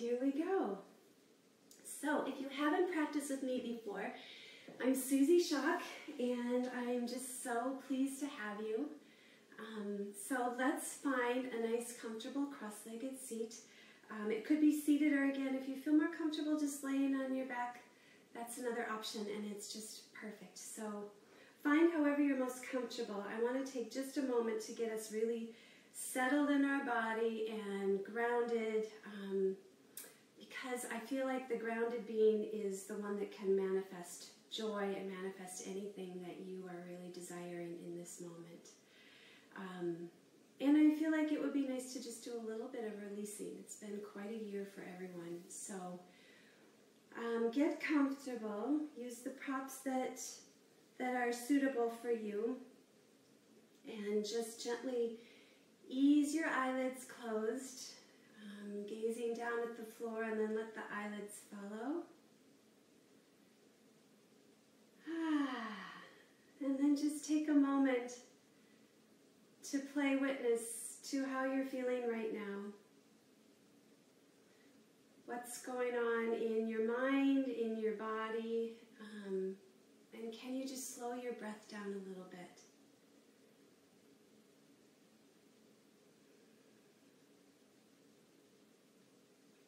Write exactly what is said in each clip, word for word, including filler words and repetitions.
here we go. So if you haven't practiced with me before, I'm Suzy Schaak, and I'm just so pleased to have you. Um, so let's find a nice comfortable cross-legged seat. Um, it could be seated, or again, if you feel more comfortable just laying on your back, that's another option, and it's just perfect. So find however you're most comfortable. I want to take just a moment to get us really settled in our body and grounded, um, because I feel like the grounded being is the one that can manifest joy and manifest anything that you are really desiring in this moment. Um, and I feel like it would be nice to just do a little bit of releasing. It's been quite a year for everyone. So um, get comfortable. Use the props that, that are suitable for you. And just gently ease your eyelids closed, um, gazing down at the floor, and then let the eyelids follow. Ah, and then just take a moment to play witness to how you're feeling right now. What's going on in your mind, in your body, um, and can you just slow your breath down a little bit?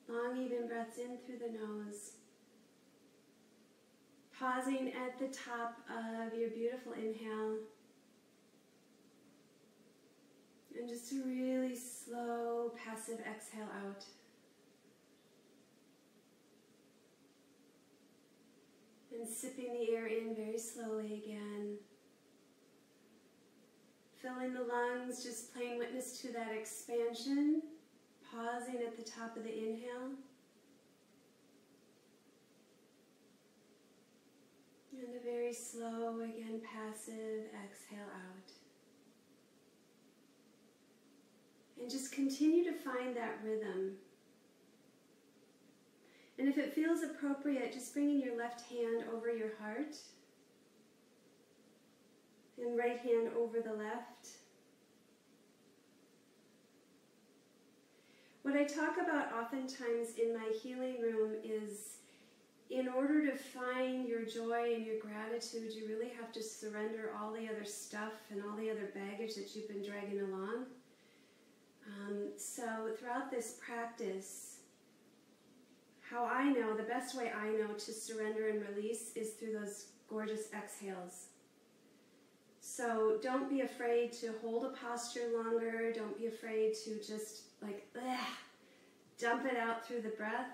Long, even breaths in through the nose, pausing at the top of your beautiful inhale. And just a really slow, passive exhale out. And sipping the air in very slowly again. Filling the lungs, just playing witness to that expansion. Pausing at the top of the inhale. And a very slow, again, passive exhale out. And just continue to find that rhythm. And if it feels appropriate, just bringing your left hand over your heart and right hand over the left. What I talk about oftentimes in my healing room is, in order to find your joy and your gratitude, you really have to surrender all the other stuff and all the other baggage that you've been dragging along. Um, so throughout this practice, how I know, the best way I know to surrender and release is through those gorgeous exhales. So don't be afraid to hold a posture longer. Don't be afraid to just like, ugh, dump it out through the breath.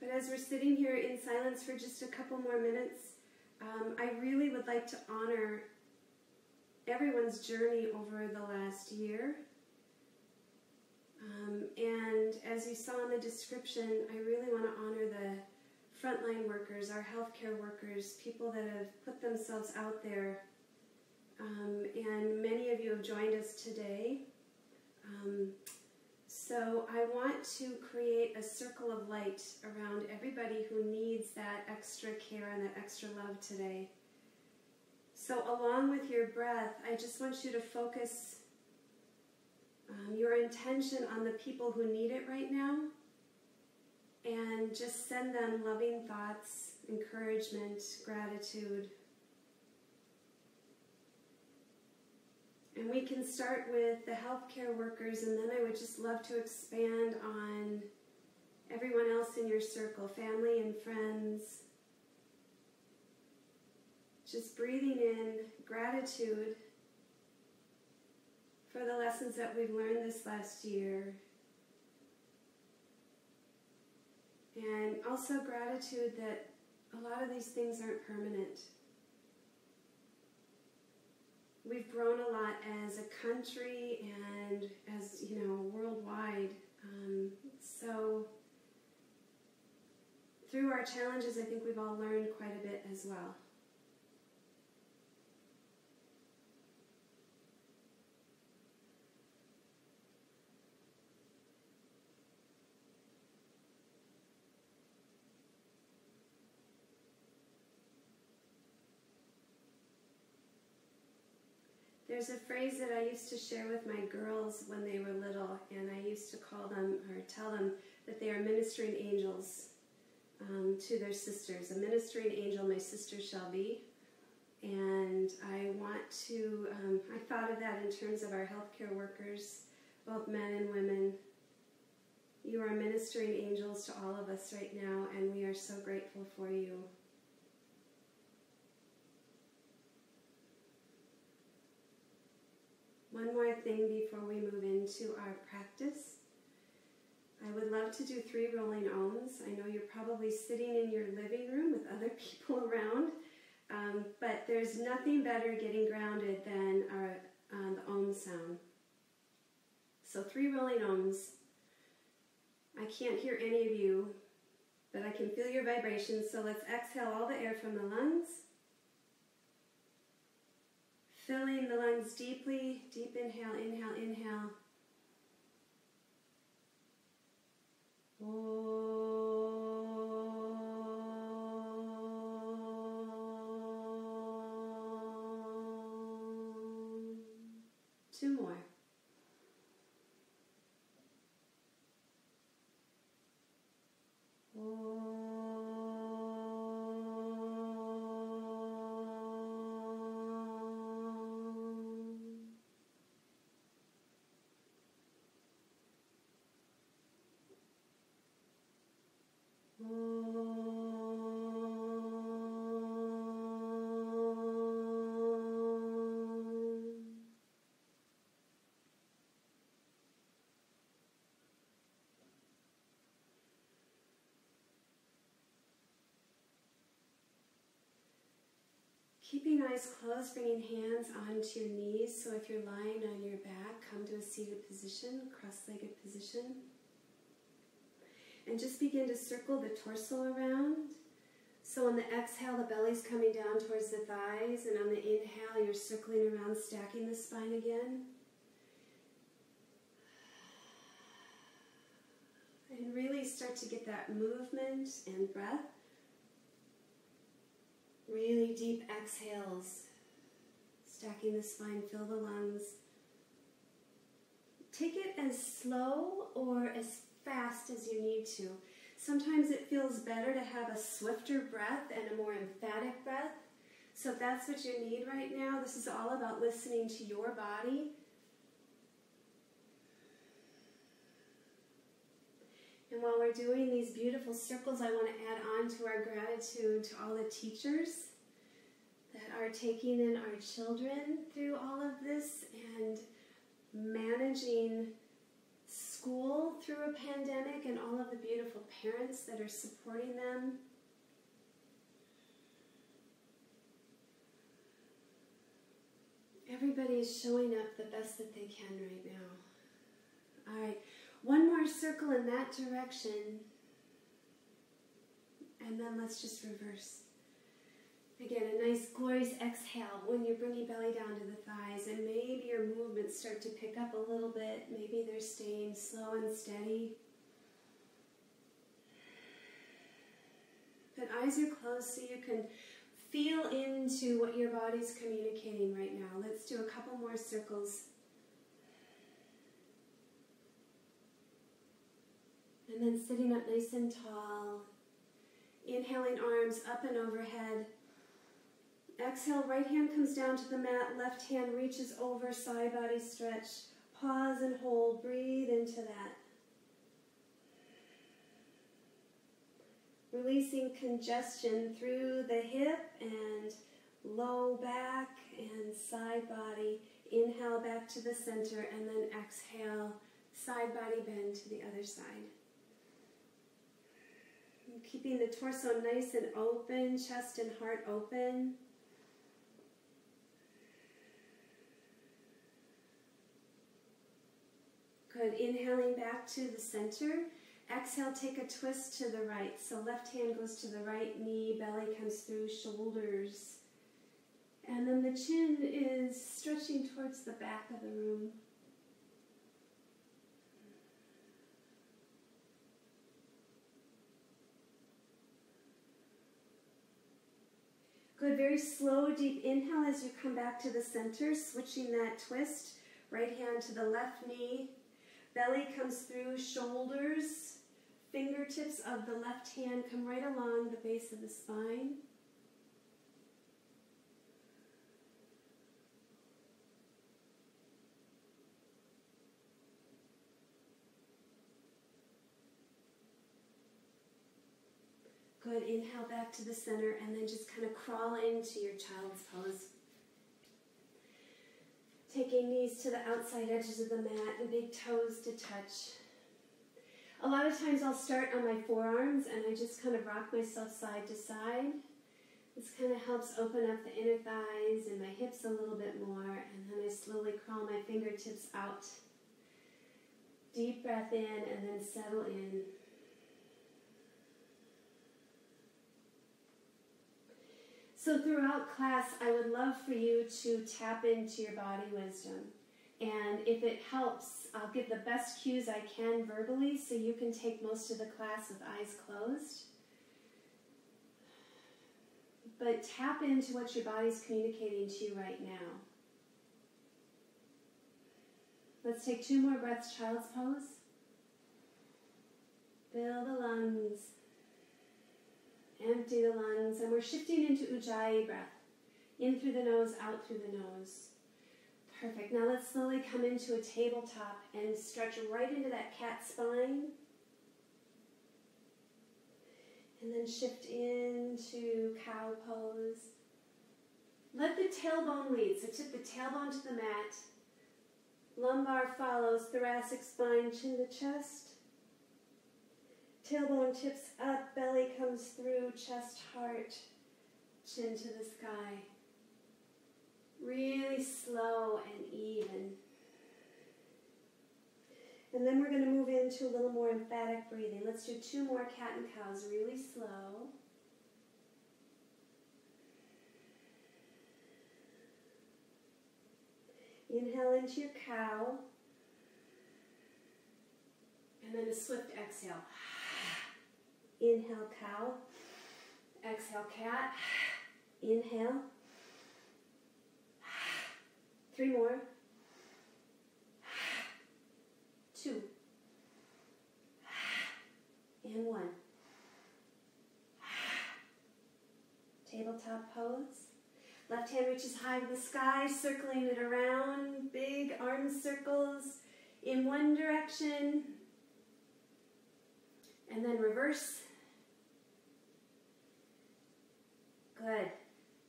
But as we're sitting here in silence for just a couple more minutes, um, I really would like to honor everyone's journey over the last year. Um, and as you saw in the description, I really want to honor the frontline workers, our healthcare workers, people that have put themselves out there. Um, and many of you have joined us today. Um, so I want to create a circle of light around everybody who needs that extra care and that extra love today. So along with your breath, I just want you to focus um, your intention on the people who need it right now, and just send them loving thoughts, encouragement, gratitude. And we can start with the healthcare workers, and then I would just love to expand on everyone else in your circle, family and friends. Just breathing in gratitude for the lessons that we've learned this last year. And also gratitude that a lot of these things aren't permanent. We've grown a lot as a country and as, you know, worldwide. Um, so through our challenges, I think we've all learned quite a bit as well. There's a phrase that I used to share with my girls when they were little, and I used to call them or tell them that they are ministering angels um, to their sisters. A ministering angel my sister shall be. And I want to, um, I thought of that in terms of our healthcare workers, both men and women. You are ministering angels to all of us right now, and we are so grateful for you. One more thing before we move into our practice. I would love to do three rolling ohms. I know you're probably sitting in your living room with other people around, um, but there's nothing better getting grounded than our, uh, the ohm sound. So three rolling ohms. I can't hear any of you, but I can feel your vibrations. So let's exhale all the air from the lungs. Filling the lungs deeply, deep inhale, inhale, inhale. Om. Two more. Keeping eyes closed, bringing hands onto your knees. So if you're lying on your back, come to a seated position, cross-legged position. And just begin to circle the torso around. So on the exhale, the belly's coming down towards the thighs. And on the inhale, you're circling around, stacking the spine again. And really start to get that movement and breath. Really deep exhales, stacking the spine, fill the lungs. Take it as slow or as fast as you need to. Sometimes it feels better to have a swifter breath and a more emphatic breath. So if that's what you need right now, this is all about listening to your body. And while we're doing these beautiful circles, I want to add on to our gratitude to all the teachers that are taking in our children through all of this and managing school through a pandemic, and all of the beautiful parents that are supporting them. Everybody is showing up the best that they can right now. All right. One more circle in that direction, and then let's just reverse. Again, a nice glorious exhale when you're bringing belly down to the thighs, and maybe your movements start to pick up a little bit. Maybe they're staying slow and steady. But eyes are closed so you can feel into what your body's communicating right now. Let's do a couple more circles. And then sitting up nice and tall, inhaling arms up and overhead. Exhale, right hand comes down to the mat, left hand reaches over, side body stretch. Pause and hold, breathe into that. Releasing congestion through the hip and low back and side body. Inhale back to the center, and then exhale, side body bend to the other side. Keeping the torso nice and open, chest and heart open. Good, inhaling back to the center. Exhale, take a twist to the right. So left hand goes to the right knee, belly comes through, shoulders. And then the chin is stretching towards the back of the room. Good, very slow, deep inhale as you come back to the center, switching that twist. Right hand to the left knee. Belly comes through, shoulders, fingertips of the left hand come right along the base of the spine. Good, inhale back to the center and then just kind of crawl into your child's pose. Taking knees to the outside edges of the mat, the big toes to touch. A lot of times I'll start on my forearms and I just kind of rock myself side to side. This kind of helps open up the inner thighs and my hips a little bit more, and then I slowly crawl my fingertips out. Deep breath in and then settle in. So throughout class, I would love for you to tap into your body wisdom. And if it helps, I'll give the best cues I can verbally so you can take most of the class with eyes closed. But tap into what your body's communicating to you right now. Let's take two more breaths, child's pose. Fill the lungs. Empty the lungs, and we're shifting into Ujjayi breath. In through the nose, out through the nose. Perfect. Now let's slowly come into a tabletop and stretch right into that cat spine. And then shift into cow pose. Let the tailbone lead. So tip the tailbone to the mat. Lumbar follows, thoracic spine, chin to chest. Tailbone tips up, belly comes through, chest, heart, chin to the sky. Really slow and even. And then we're going to move into a little more emphatic breathing. Let's do two more cat and cows, really slow. Inhale into your cow. And then a swift exhale. Inhale, cow. Exhale, cat. Inhale. Three more. Two. And one. Tabletop pose. Left hand reaches high to the sky, circling it around. Big arm circles in one direction. And then reverse. Good.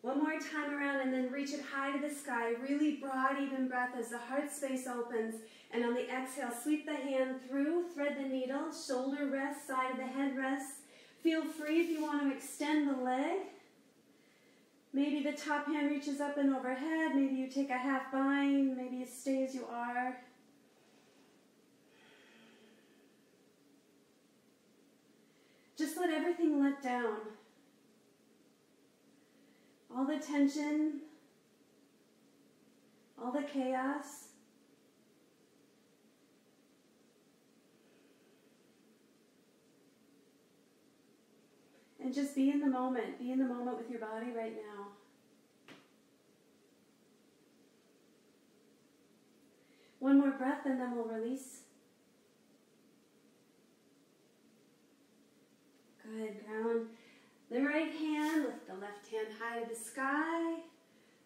One more time around and then reach it high to the sky. Really broad, even breath as the heart space opens. And on the exhale, sweep the hand through, thread the needle, shoulder rests, side of the head rests. Feel free if you want to extend the leg. Maybe the top hand reaches up and overhead. Maybe you take a half bind. Maybe you stay as you are. Just let everything let down. All the tension, all the chaos. And just be in the moment. Be in the moment with your body right now. One more breath and then we'll release. Good, ground the right hand, lift the left hand high to the sky,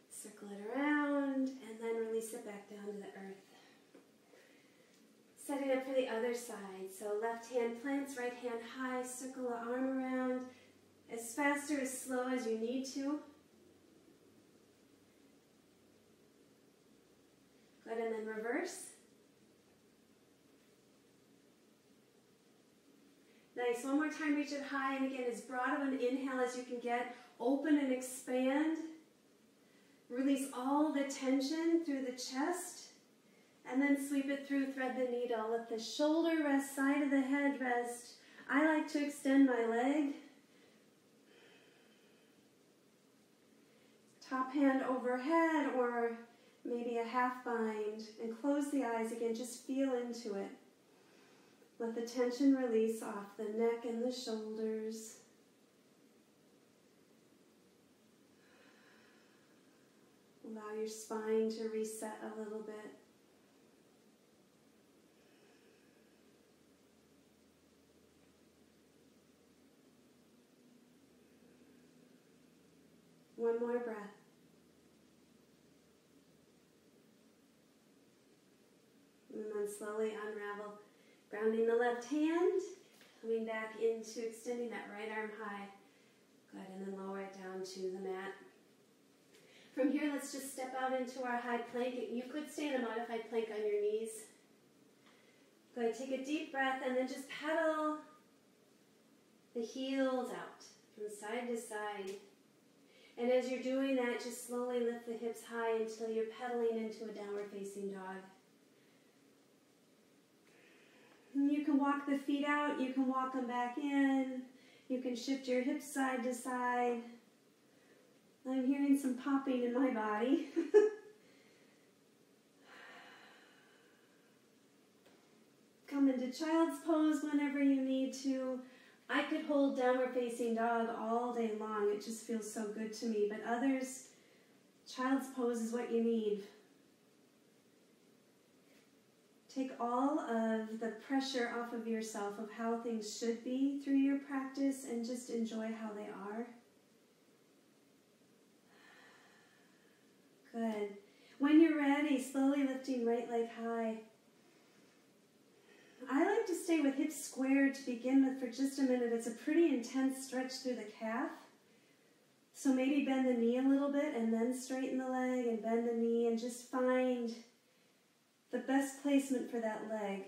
circle it around, and then release it back down to the earth. Set it up for the other side. So left hand plants, right hand high, circle the arm around, as fast or as slow as you need to. Good, and then reverse. Nice. One more time, reach it high, and again, as broad of an inhale as you can get. Open and expand. Release all the tension through the chest, and then sweep it through, thread the needle. Let the shoulder rest, side of the head rest. I like to extend my leg. Top hand overhead, or maybe a half bind, and close the eyes again. Just feel into it. Let the tension release off the neck and the shoulders. Allow your spine to reset a little bit. One more breath. And then slowly unravel, grounding the left hand, coming back into extending that right arm high. Good, and then lower it down to the mat. From here, let's just step out into our high plank. You could stay in a modified plank on your knees. Good, take a deep breath and then just pedal the heels out from side to side. And as you're doing that, just slowly lift the hips high until you're pedaling into a downward facing dog. And you can walk the feet out, you can walk them back in, you can shift your hips side to side. I'm hearing some popping in my body. Come into child's pose whenever you need to. I could hold downward facing dog all day long. It just feels so good to me. But others, child's pose is what you need. Take all of the pressure off of yourself of how things should be through your practice and just enjoy how they are. Good. When you're ready, slowly lifting right leg high. I like to stay with hips squared to begin with for just a minute. It's a pretty intense stretch through the calf. So maybe bend the knee a little bit and then straighten the leg and bend the knee and just find the best placement for that leg.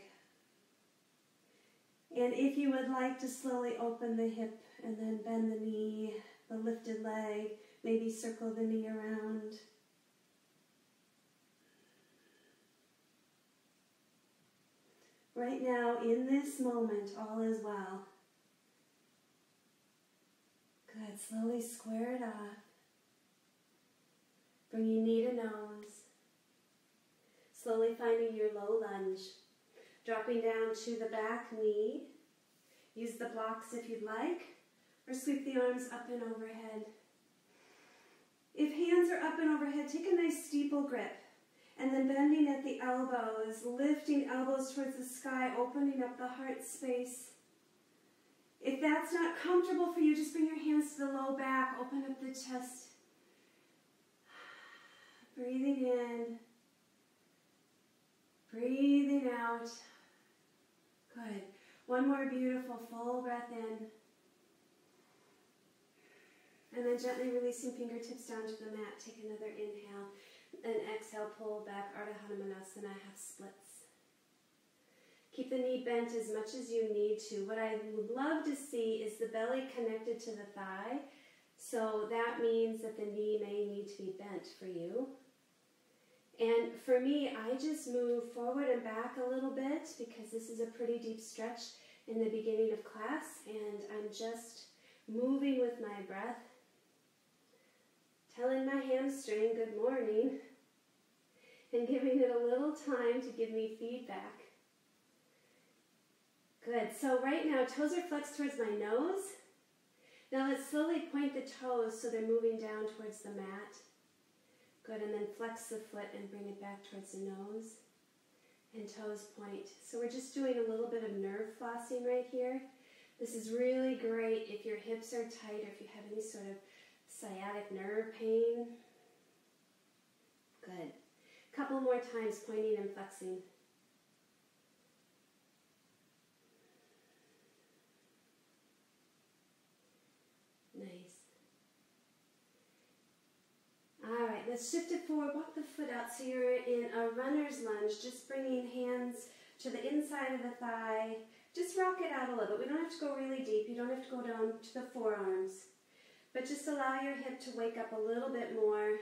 And if you would like to slowly open the hip and then bend the knee, the lifted leg, maybe circle the knee around. Right now, in this moment, all is well. Good, slowly square it off. Bringing knee to nose. Slowly finding your low lunge. Dropping down to the back knee. Use the blocks if you'd like, or sweep the arms up and overhead. If hands are up and overhead, take a nice steeple grip. And then bending at the elbows, lifting elbows towards the sky, opening up the heart space. If that's not comfortable for you, just bring your hands to the low back, open up the chest. Breathing in. Breathing out. Good. One more beautiful full breath in. And then gently releasing fingertips down to the mat. Take another inhale. And exhale, pull back, Ardha Hanumanasana, half splits. Keep the knee bent as much as you need to. What I would love to see is the belly connected to the thigh. So that means that the knee may need to be bent for you. And for me, I just move forward and back a little bit because this is a pretty deep stretch in the beginning of class. And I'm just moving with my breath. Telling my hamstring good morning and giving it a little time to give me feedback. Good, so right now toes are flexed towards my nose. Now let's slowly point the toes so they're moving down towards the mat. Good, and then flex the foot and bring it back towards the nose and toes point. So we're just doing a little bit of nerve flossing right here. This is really great if your hips are tight or if you have any sort of sciatic nerve pain. Good. Couple more times, pointing and flexing. Nice. All right, let's shift it forward. Walk the foot out so you're in a runner's lunge, just bringing hands to the inside of the thigh. Just rock it out a little bit. We don't have to go really deep. You don't have to go down to the forearms. But just allow your hip to wake up a little bit more.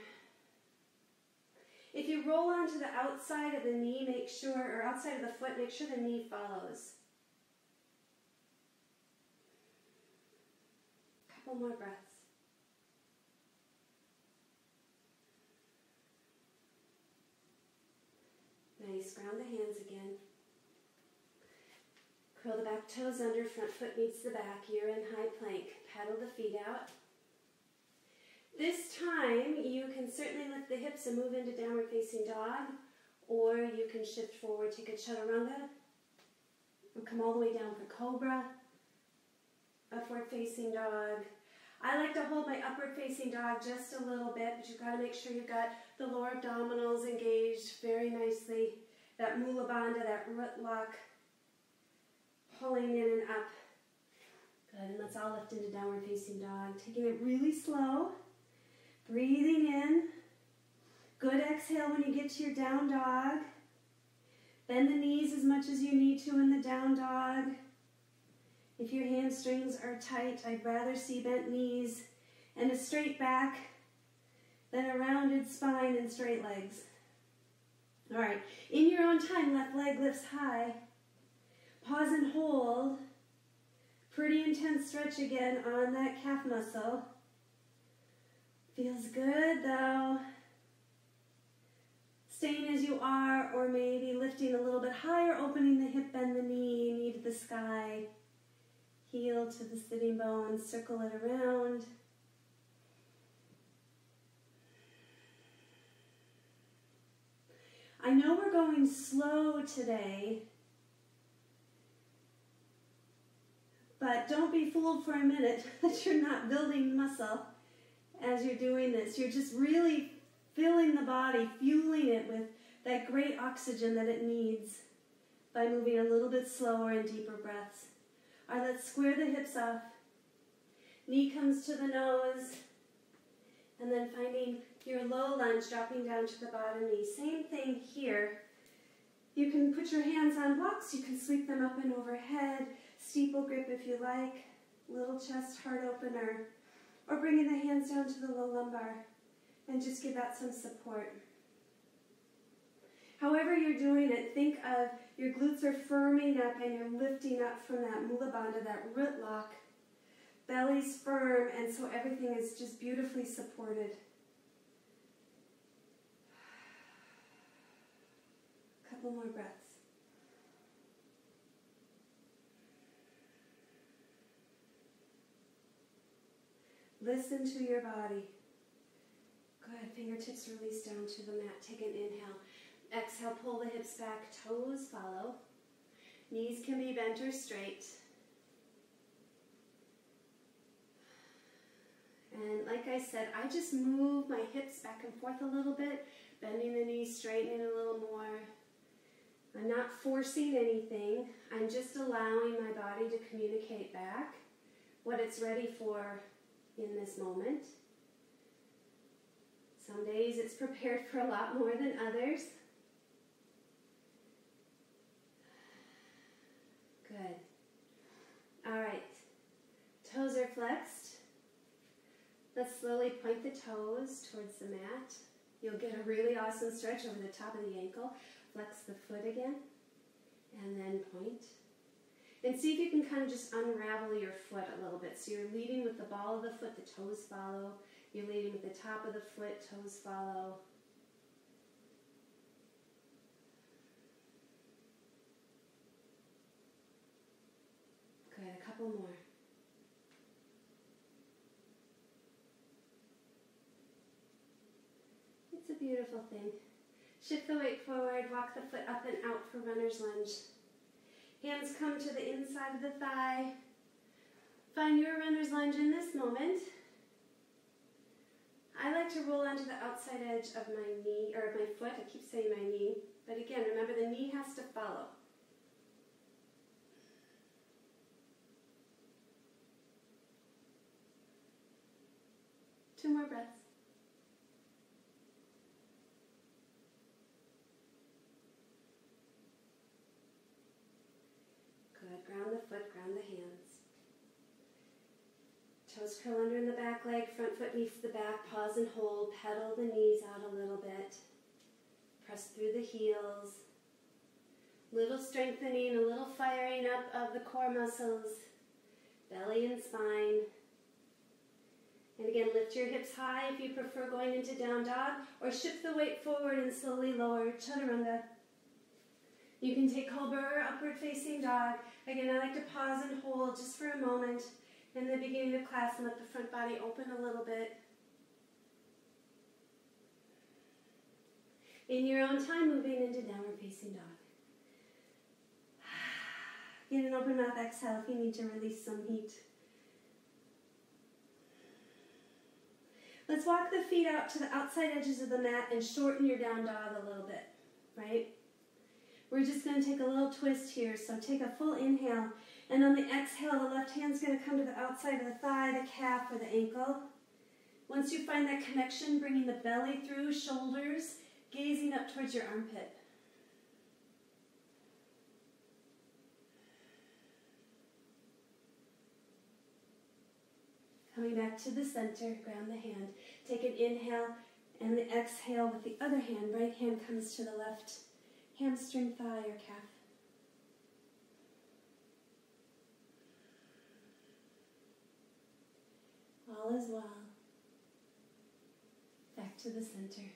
If you roll onto the outside of the knee, make sure, or outside of the foot, make sure the knee follows. Couple more breaths. Nice, ground the hands again. Curl the back toes under, front foot meets the back, you're in high plank. Paddle the feet out. This time, you can certainly lift the hips and move into downward facing dog, or you can shift forward, take a chaturanga, and come all the way down for cobra, upward facing dog. I like to hold my upward facing dog just a little bit, but you've got to make sure you've got the lower abdominals engaged very nicely. That mula bandha, that root lock, pulling in and up. Good, and let's all lift into downward facing dog. Taking it really slow, breathing in. Good exhale when you get to your down dog. Bend the knees as much as you need to in the down dog. If your hamstrings are tight, I'd rather see bent knees and a straight back than a rounded spine and straight legs. All right, in your own time, left leg lifts high. Pause and hold. Pretty intense stretch again on that calf muscle. Feels good though. Staying as you are, or maybe lifting a little bit higher, opening the hip, bend the knee, knee to the sky. Heel to the sitting bone, circle it around. I know we're going slow today, but don't be fooled for a minute that you're not building muscle as you're doing this. You're just really filling the body, fueling it with that great oxygen that it needs by moving a little bit slower and deeper breaths. All right, let's square the hips off. Knee comes to the nose. And then finding your low lunge, dropping down to the bottom knee. Same thing here. You can put your hands on blocks. You can sweep them up and overhead. Steeple grip if you like. Little chest heart opener. Or bringing the hands down to the low lumbar. And just give that some support. However you're doing it, think of your glutes are firming up and you're lifting up from that mula bandha, that root lock. Belly's firm, and so everything is just beautifully supported. A couple more breaths. Listen to your body. Good, fingertips release down to the mat. Take an inhale. Exhale, pull the hips back, toes follow. Knees can be bent or straight. And like I said, I just move my hips back and forth a little bit, bending the knees, straightening a little more. I'm not forcing anything. I'm just allowing my body to communicate back what it's ready for in this moment. Some days it's prepared for a lot more than others. Good. All right. Toes are flexed. Let's slowly point the toes towards the mat. You'll get a really awesome stretch over the top of the ankle. Flex the foot again, and then point. And see if you can kind of just unravel your foot a little bit. So you're leading with the ball of the foot, the toes follow. You're leading with the top of the foot, toes follow. Good, a couple more. It's a beautiful thing. Shift the weight forward, walk the foot up and out for runner's lunge. Hands come to the inside of the thigh. Find your runner's lunge in this moment. I like to roll onto the outside edge of my knee, or my foot. I keep saying my knee, but again, remember the knee has to follow. Two more breaths. Good, ground the foot, ground the hands. Toes curl under in the back leg, front foot meets the back, pause and hold, pedal the knees out a little bit, press through the heels, little strengthening, a little firing up of the core muscles, belly and spine. And again, lift your hips high if you prefer going into down dog, or shift the weight forward and slowly lower, chaturanga. You can take cobra or upward facing dog. Again, I like to pause and hold just for a moment. In the beginning of class, and let the front body open a little bit. in your own time, moving into downward facing dog. Get an open mouth exhale if you need to release some heat. Let's walk the feet out to the outside edges of the mat and shorten your down dog a little bit, right? We're just going to take a little twist here, so take a full inhale, and on the exhale, the left hand's going to come to the outside of the thigh, the calf, or the ankle. Once you find that connection, bringing the belly through, shoulders, gazing up towards your armpit. Coming back to the center, ground the hand. Take an inhale and the exhale with the other hand. Right hand comes to the left hamstring, thigh, or calf. All is well. Back to the center.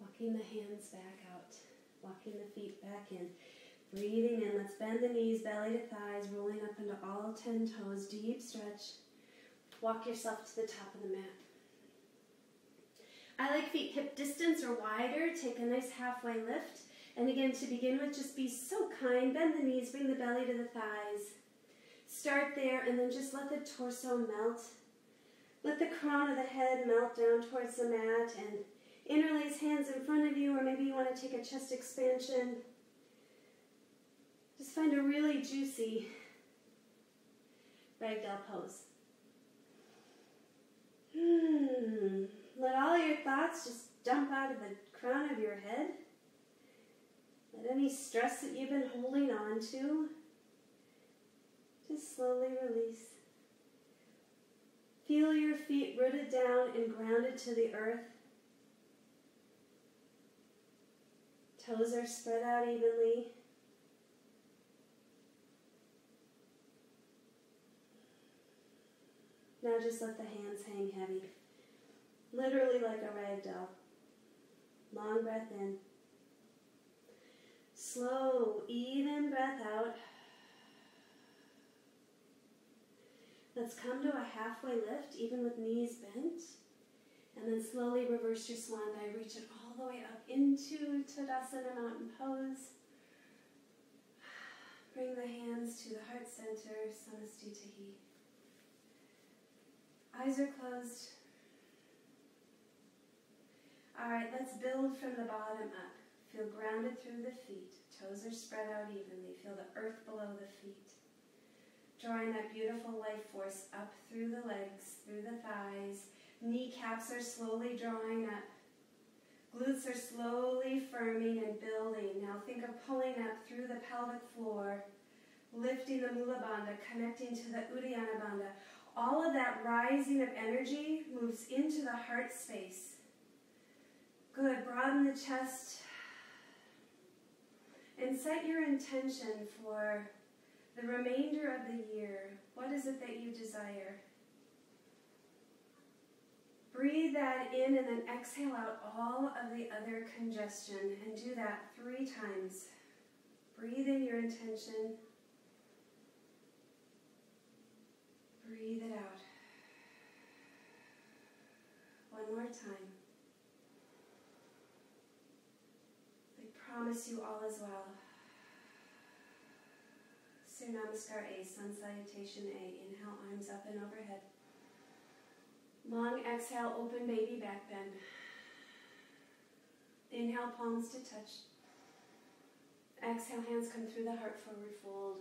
Walking the hands back out. Walking the feet back in. Breathing in. Let's bend the knees, belly to thighs, rolling up into all ten toes. Deep stretch. Walk yourself to the top of the mat. I like feet hip distance or wider. Take a nice halfway lift. And again, to begin with, just be so kind. Bend the knees, bring the belly to the thighs. Start there, and then just let the torso melt. Let the crown of the head melt down towards the mat, and interlace hands in front of you, or maybe you want to take a chest expansion. Just find a really juicy ragdoll pose. Hmm. Let all your thoughts just dump out of the crown of your head. Let any stress that you've been holding on to just slowly release. Feel your feet rooted down and grounded to the earth. Toes are spread out evenly. Now just let the hands hang heavy. Literally like a rag doll. Long breath in. Slow, even breath out. Let's come to a halfway lift, even with knees bent. And then slowly reverse your swan dive. Reach it all the way up into Tadasana Mountain Pose. Bring the hands to the heart center, Samastitihi. Eyes are closed. All right, let's build from the bottom up. Feel grounded through the feet. Toes are spread out evenly. Feel the earth below the feet. Drawing that beautiful life force up through the legs, through the thighs. Kneecaps are slowly drawing up. Glutes are slowly firming and building. Now think of pulling up through the pelvic floor, lifting the Mula Bandha, connecting to the Uddiyana Bandha. All of that rising of energy moves into the heart space. Good, broaden the chest. And set your intention for the remainder of the year. What is it that you desire? Breathe that in and then exhale out all of the other congestion, and do that three times. Breathe in your intention. Breathe it out. One more time. I promise you all is well. Sur Namaskar A, Sun Salutation A. Inhale, arms up and overhead. Long exhale, open baby back bend. Inhale, palms to touch. Exhale, hands come through the heart, forward fold.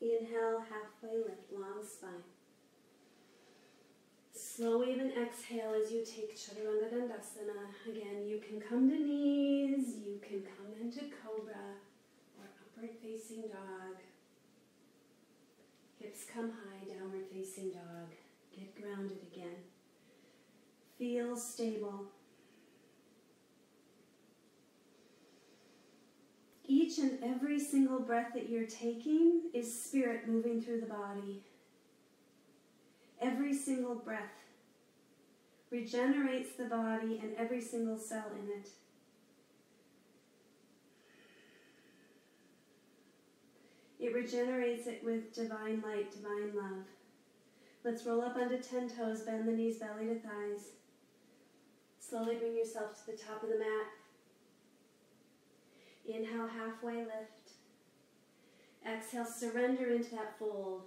Inhale, halfway lift, long spine. Slow even exhale as you take Chaturanga Dandasana. Again, you can come to knees, you can come into cobra or upward facing dog. Hips come high, downward facing dog. Get grounded again. Feel stable. Each and every single breath that you're taking is spirit moving through the body. Every single breath regenerates the body and every single cell in it. It regenerates it with divine light, divine love. Let's roll up onto ten toes, bend the knees, belly to thighs. Slowly bring yourself to the top of the mat. Inhale, halfway lift. Exhale, surrender into that fold.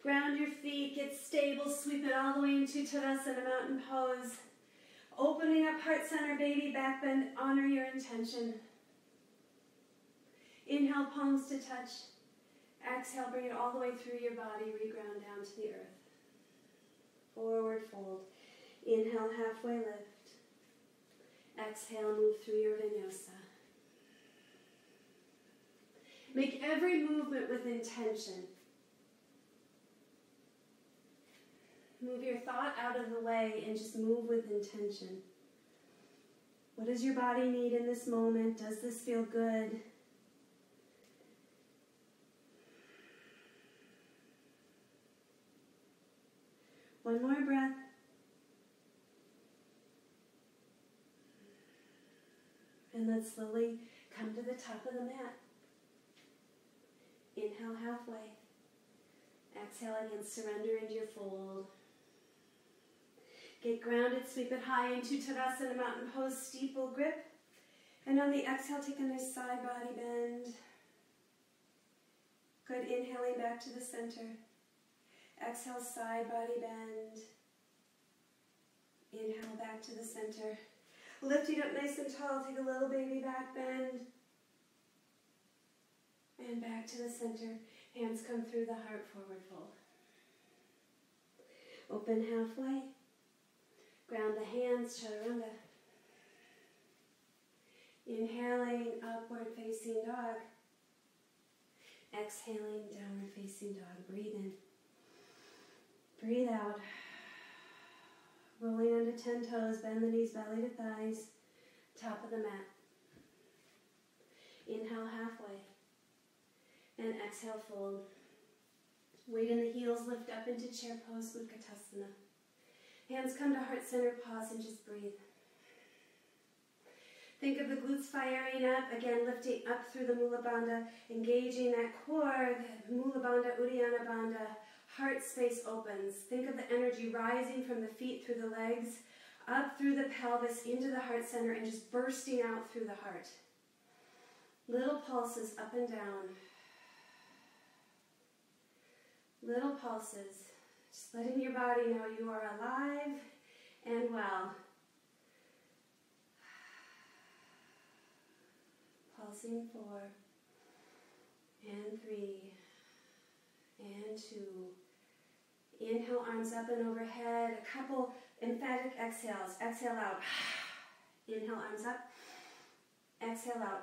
Ground your feet, get stable, sweep it all the way into Tadasana, mountain pose. Opening up heart center, baby back bend, honor your intention. Inhale, palms to touch. Exhale, bring it all the way through your body, reground down to the earth. Forward fold. Inhale, halfway lift. Exhale, move through your vinyasa. Make every movement with intention. Move your thought out of the way and just move with intention. What does your body need in this moment? Does this feel good? One more breath. And let's slowly come to the top of the mat. Inhale, halfway. Exhale again, surrender into your fold. Get grounded, sweep it high into Tadasana, mountain pose, steeple grip. And on the exhale, take a nice side body bend. Good, inhaling back to the center. Exhale, side body bend. Inhale, back to the center. Lifting up nice and tall, take a little baby back bend. And back to the center. Hands come through the heart, forward fold. Open halfway. Ground the hands, chaturanga. Inhaling, upward facing dog. Exhaling, downward facing dog. Breathe in. Breathe out. Rolling onto ten toes, bend the knees, belly to thighs, top of the mat. Inhale, halfway. And exhale, fold. Weight in the heels, lift up into chair pose, Utkatasana. Hands come to heart center, pause, and just breathe. Think of the glutes firing up, again lifting up through the Mula Bandha, engaging that core, the Mula Bandha, Uddiyana Bandha. Heart space opens. Think of the energy rising from the feet through the legs, up through the pelvis, into the heart center, and just bursting out through the heart. Little pulses up and down. Little pulses. Just letting your body know you are alive and well. Pulsing four, and three, and two. Inhale, arms up and overhead. A couple emphatic exhales. Exhale out. Inhale, arms up. Exhale out.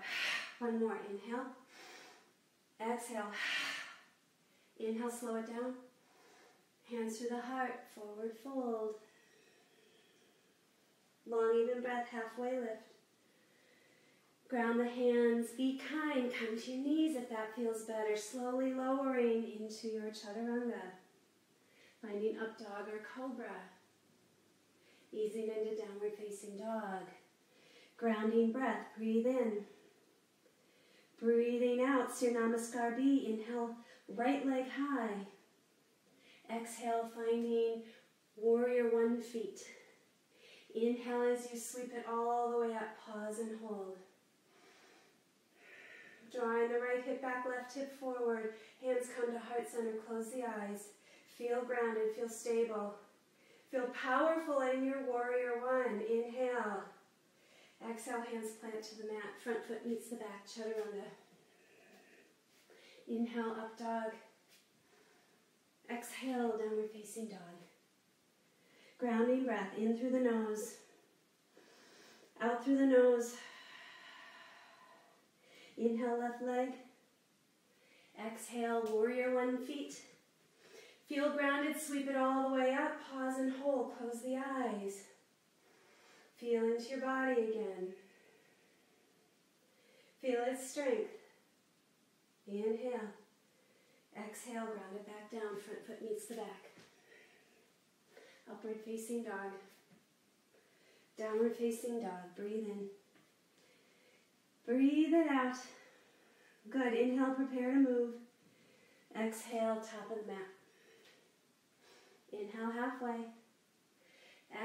One more. Inhale. Exhale. Inhale, slow it down. Hands through the heart. Forward fold. Long, even breath. Halfway lift. Ground the hands. Be kind. Come to your knees if that feels better. Slowly lowering into your chaturanga. Finding up dog or cobra. Easing into downward facing dog. Grounding breath. Breathe in. Breathing out. Sir Namaskar B. Inhale. Right leg high. Exhale, finding warrior one feet. Inhale as you sweep it all the way up. Pause and hold. Drawing the right hip back, left hip forward. Hands come to heart center. Close the eyes. Feel grounded. Feel stable. Feel powerful in your warrior one. Inhale. Exhale, hands plant to the mat. Front foot meets the back. Chaturanga. Inhale, up dog. Exhale, downward facing dog. Grounding breath in through the nose, out through the nose. Inhale, left leg. Exhale, warrior one feet. Feel grounded, sweep it all the way up. Pause and hold, close the eyes. Feel into your body again. Feel its strength. Inhale. Exhale, ground it back down. Front foot meets the back. Upward facing dog. Downward facing dog. Breathe in. Breathe it out. Good. Inhale, prepare to move. Exhale, top of the mat. Inhale, halfway.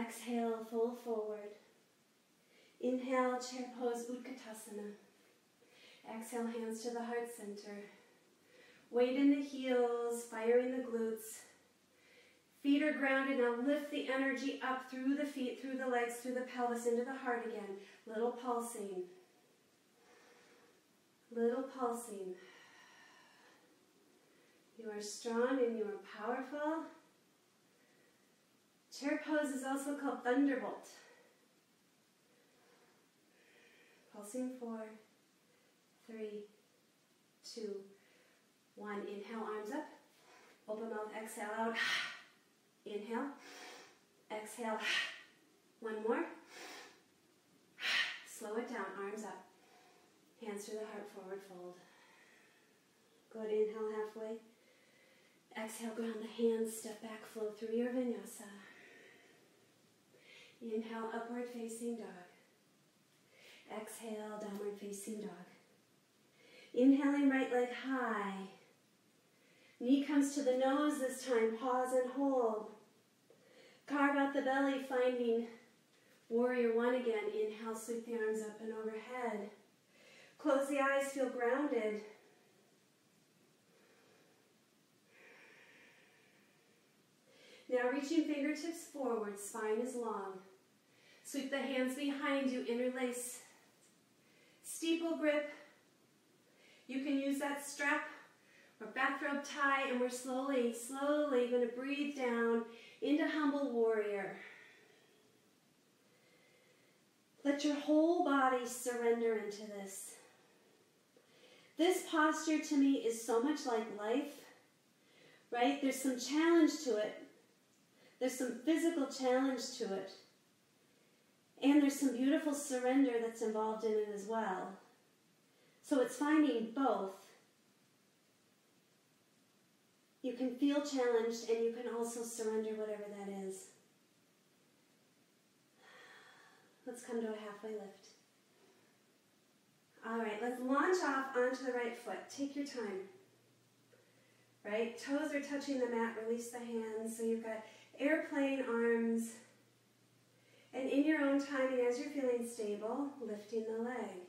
Exhale, fold forward. Inhale, chair pose, Utkatasana. Exhale, hands to the heart center. Weight in the heels, fire in the glutes. Feet are grounded. Now lift the energy up through the feet, through the legs, through the pelvis, into the heart again. Little pulsing. Little pulsing. You are strong and you are powerful. Chair pose is also called Thunderbolt. Pulsing four, three, two, one. Inhale, arms up. Open mouth, exhale out. Inhale. Exhale. One more. Slow it down, arms up. Hands to the heart, forward fold. Good, inhale halfway. Exhale, ground the hands, step back, flow through your vinyasa. Inhale, upward facing dog. Exhale, downward facing dog. Inhaling, right leg high. Knee comes to the nose this time, pause and hold. Carve out the belly, finding warrior one again. Inhale, sweep the arms up and overhead. Close the eyes, feel grounded. Now reaching fingertips forward, spine is long. Sweep the hands behind you, interlace. Steeple grip. You can use that strap or bathrobe tie, and we're slowly, slowly going to breathe down into humble warrior. Let your whole body surrender into this. This posture to me is so much like life, right? There's some challenge to it. There's some physical challenge to it. And there's some beautiful surrender that's involved in it as well. So it's finding both. You can feel challenged and you can also surrender whatever that is. Let's come to a halfway lift. All right, let's launch off onto the right foot. Take your time. Right, toes are touching the mat. Release the hands. So you've got airplane arms. And in your own timing, as you're feeling stable, lifting the leg.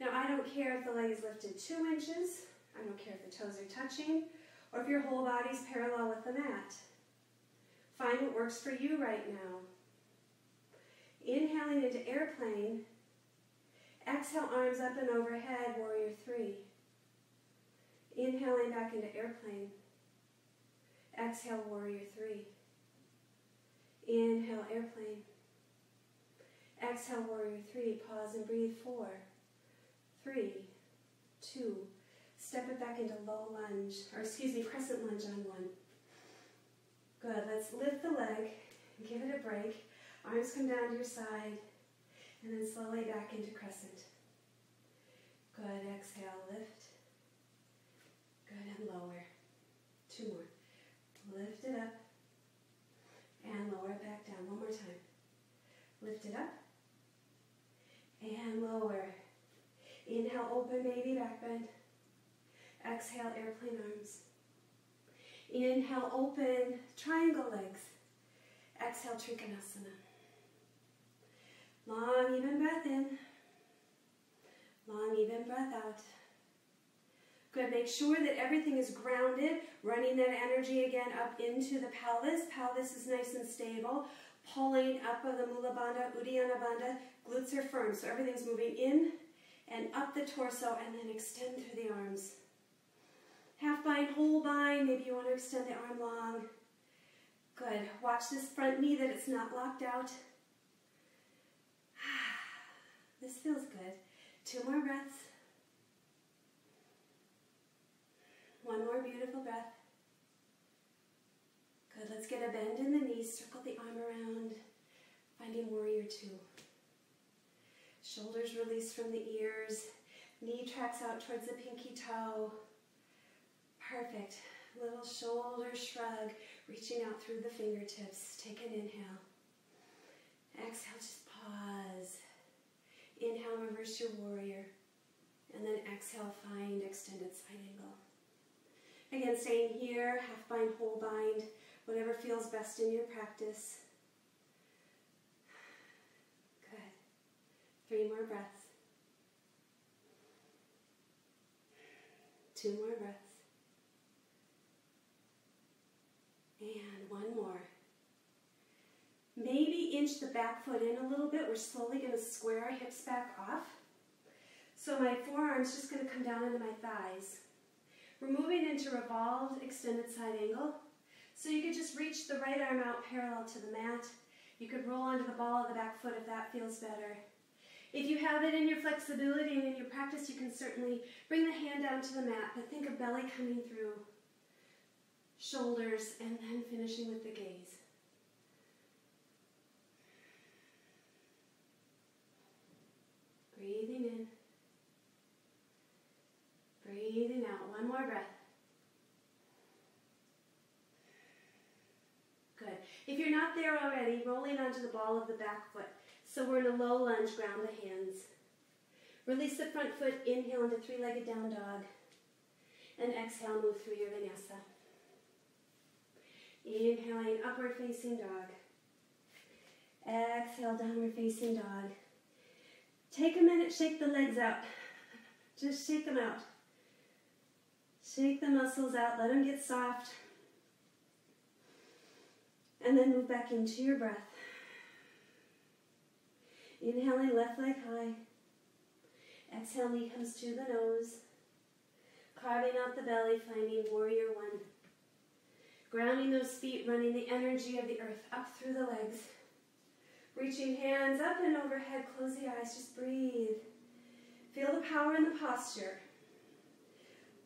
Now, I don't care if the leg is lifted two inches. I don't care if the toes are touching or if your whole body's parallel with the mat. Find what works for you right now. Inhaling into airplane. Exhale, arms up and overhead, warrior three. Inhaling back into airplane. Exhale, warrior three. Inhale, airplane. Exhale, warrior three. Pause and breathe, four, three, two. Step it back into low lunge, or excuse me, crescent lunge on one. Good, let's lift the leg, give it a break. Arms come down to your side, and then slowly back into crescent. Good, exhale, lift. Good, and lower. Two more. Lift it up, and lower it back down. One more time. Lift it up, and lower. Inhale, open baby back bend. Exhale, airplane arms. Inhale, open triangle legs. Exhale, Trikonasana. Long, even breath in. Long, even breath out. Good. Make sure that everything is grounded. Running that energy again up into the pelvis. Pelvis is nice and stable. Pulling up of the Mula Bandha, Uddiyana Bandha. Glutes are firm, so everything's moving in and up the torso, and then extend through the arms. Half bind, whole bind. Maybe you want to extend the arm long. Good. Watch this front knee, that it's not locked out. This feels good. Two more breaths. One more beautiful breath. Good, let's get a bend in the knee, circle the arm around, finding warrior two. Shoulders release from the ears, knee tracks out towards the pinky toe. Perfect, little shoulder shrug, reaching out through the fingertips. Take an inhale. Exhale, just pause. Inhale, reverse your warrior. And then exhale, find extended side angle. Again, staying here, half bind, whole bind, whatever feels best in your practice. Three more breaths. Two more breaths. And one more. Maybe inch the back foot in a little bit. We're slowly going to square our hips back off. So my forearm's just going to come down into my thighs. We're moving into revolved, extended side angle. So you could just reach the right arm out parallel to the mat. You could roll onto the ball of the back foot if that feels better. If you have it in your flexibility and in your practice, you can certainly bring the hand down to the mat, but think of belly coming through, shoulders, and then finishing with the gaze. Breathing in. Breathing out. One more breath. Good. If you're not there already, rolling onto the ball of the back foot. So we're in a low lunge, ground the hands. Release the front foot, inhale into three-legged down dog. And exhale, move through your vinyasa. Inhaling, upward facing dog. Exhale, downward facing dog. Take a minute, shake the legs out. Just shake them out. Shake the muscles out, let them get soft. And then move back into your breath. Inhaling, left leg high. Exhale, knee comes to the nose. Carving out the belly, finding warrior one. Grounding those feet, running the energy of the earth up through the legs. Reaching hands up and overhead, close the eyes, just breathe. Feel the power in the posture.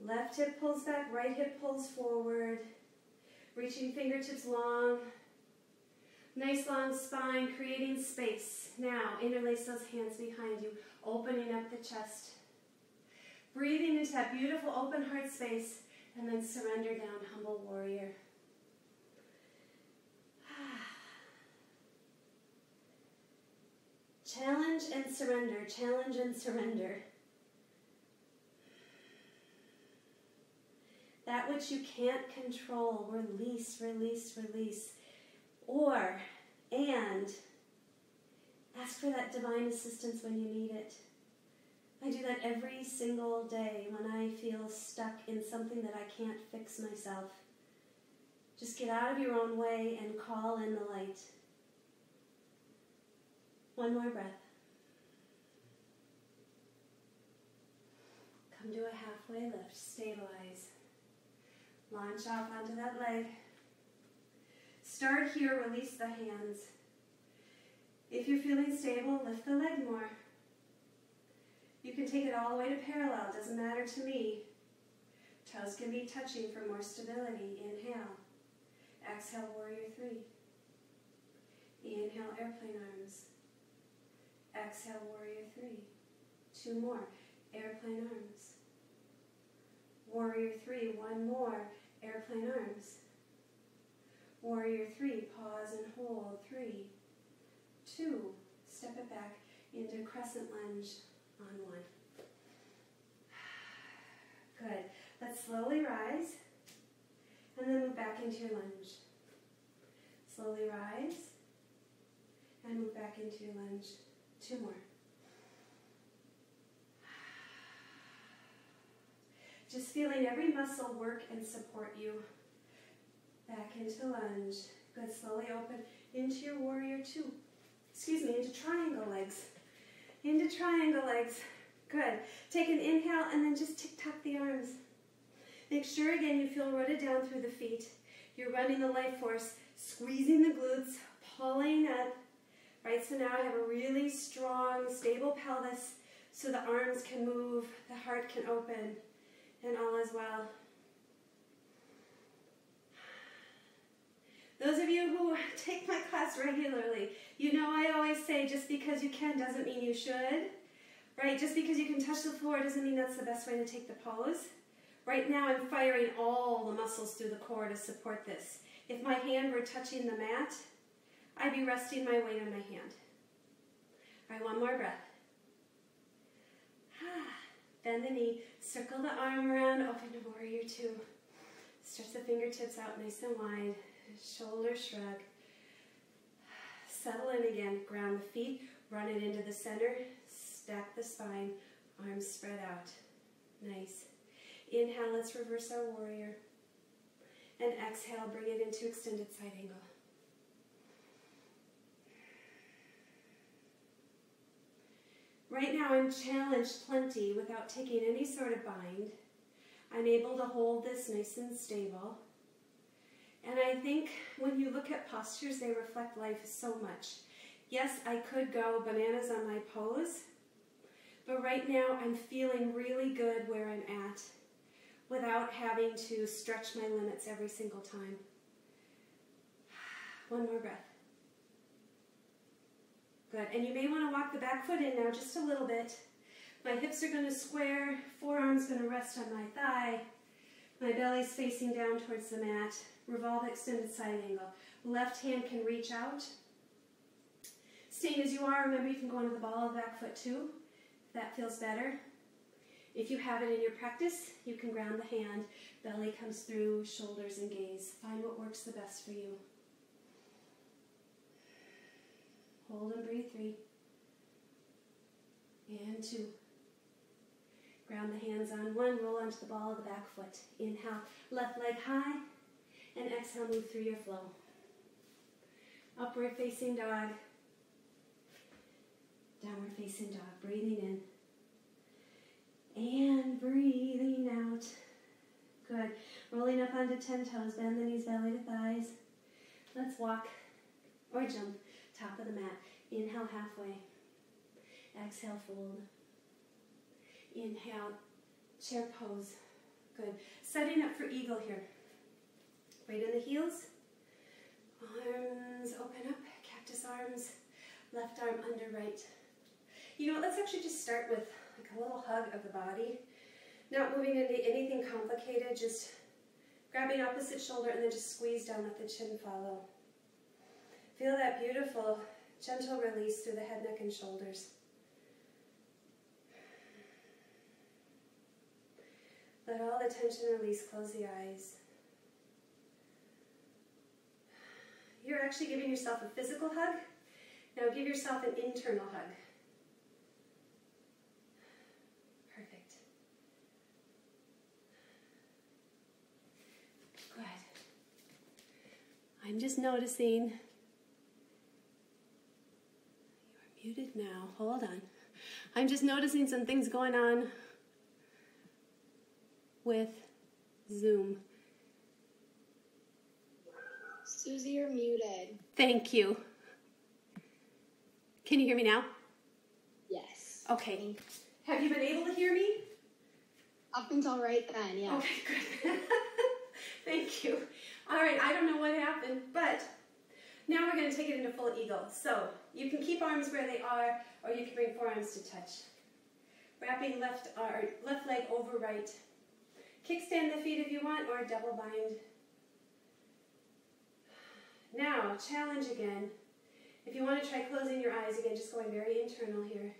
Left hip pulls back, right hip pulls forward. Reaching fingertips long. Nice long spine, creating space. Now, interlace those hands behind you, opening up the chest. Breathing into that beautiful open heart space, and then surrender down, humble warrior. Challenge and surrender, challenge and surrender. That which you can't control, release, release, release. Or, and, ask for that divine assistance when you need it. I do that every single day when I feel stuck in something that I can't fix myself. Just get out of your own way and call in the light. One more breath. Come to a halfway lift. Stabilize. Launch off onto that leg. Start here, release the hands. If you're feeling stable, lift the leg more. You can take it all the way to parallel, doesn't matter to me. Toes can be touching for more stability. Inhale. Exhale, warrior three. Inhale, airplane arms. Exhale, warrior three. Two more. Airplane arms. Warrior three. One more. Airplane arms. Warrior three. Pause and hold. Three. Two. Step it back into crescent lunge on one. Good. Let's slowly rise and then move back into your lunge. Slowly rise and move back into your lunge. Two more. Just feeling every muscle work and support you. Back into lunge. Good. Slowly open into your warrior two. Excuse me, into triangle legs. Into triangle legs. Good. Take an inhale and then just tick-tock the arms. Make sure again you feel rooted down through the feet. You're running the life force, squeezing the glutes, pulling up. Right, so now I have a really strong, stable pelvis so the arms can move, the heart can open, and all is well. Those of you who take my class regularly, you know I always say just because you can doesn't mean you should. Right, just because you can touch the floor doesn't mean that's the best way to take the pose. Right now I'm firing all the muscles through the core to support this. If my hand were touching the mat, I'd be resting my weight on my hand. All right, one more breath. Bend the knee, circle the arm around, open to warrior two. Stretch the fingertips out nice and wide, shoulder shrug. Settle in again, ground the feet, Run it into the center, stack the spine, arms spread out. Nice. Inhale, let's reverse our warrior. And exhale, bring it into extended side angle. Right now I'm challenged plenty without taking any sort of bind. I'm able to hold this nice and stable. And I think when you look at postures, they reflect life so much. Yes, I could go bananas on my pose, but right now I'm feeling really good where I'm at without having to stretch my limits every single time. One more breath. Good, and you may want to walk the back foot in now just a little bit. My hips are going to square, forearms going to rest on my thigh. My belly's facing down towards the mat. Revolve extended side angle. Left hand can reach out. Staying as you are, remember you can go onto the ball of the back foot too, if that feels better. If you have it in your practice, you can ground the hand. Belly comes through, shoulders and gaze. Find what works the best for you. Hold and breathe, three. And two. Ground the hands on one, roll onto the ball of the back foot. Inhale, left leg high, and exhale, move through your flow. Upward facing dog, downward facing dog, breathing in, and breathing out. Good, rolling up onto ten toes, bend the knees, belly to thighs. Let's walk, or jump, top of the mat. Inhale, halfway, exhale, fold. Inhale, chair pose. Good. Setting up for eagle here. Weight in the heels. Arms open up, cactus arms. Left arm under right. You know what, let's actually just start with like a little hug of the body. Not moving into anything complicated, just grabbing opposite shoulder and then just squeeze down, let the chin follow. Feel that beautiful, gentle release through the head, neck, and shoulders. Let all the tension release, close the eyes. You're actually giving yourself a physical hug. Now give yourself an internal hug. Perfect. Good. I'm just noticing you are muted now. Hold on. I'm just noticing some things going on with Zoom. Suzy, you're muted. Thank you. Can you hear me now? Yes. Okay. Have you been able to hear me? Up until right then, yeah. Okay, good. Thank you. All right, I don't know what happened, but now we're going to take it into full eagle. So you can keep arms where they are, or you can bring forearms to touch. Wrapping left, or left leg over right. Kickstand the feet if you want, or double bind. Now, challenge again. If you want to try closing your eyes again, just going very internal here.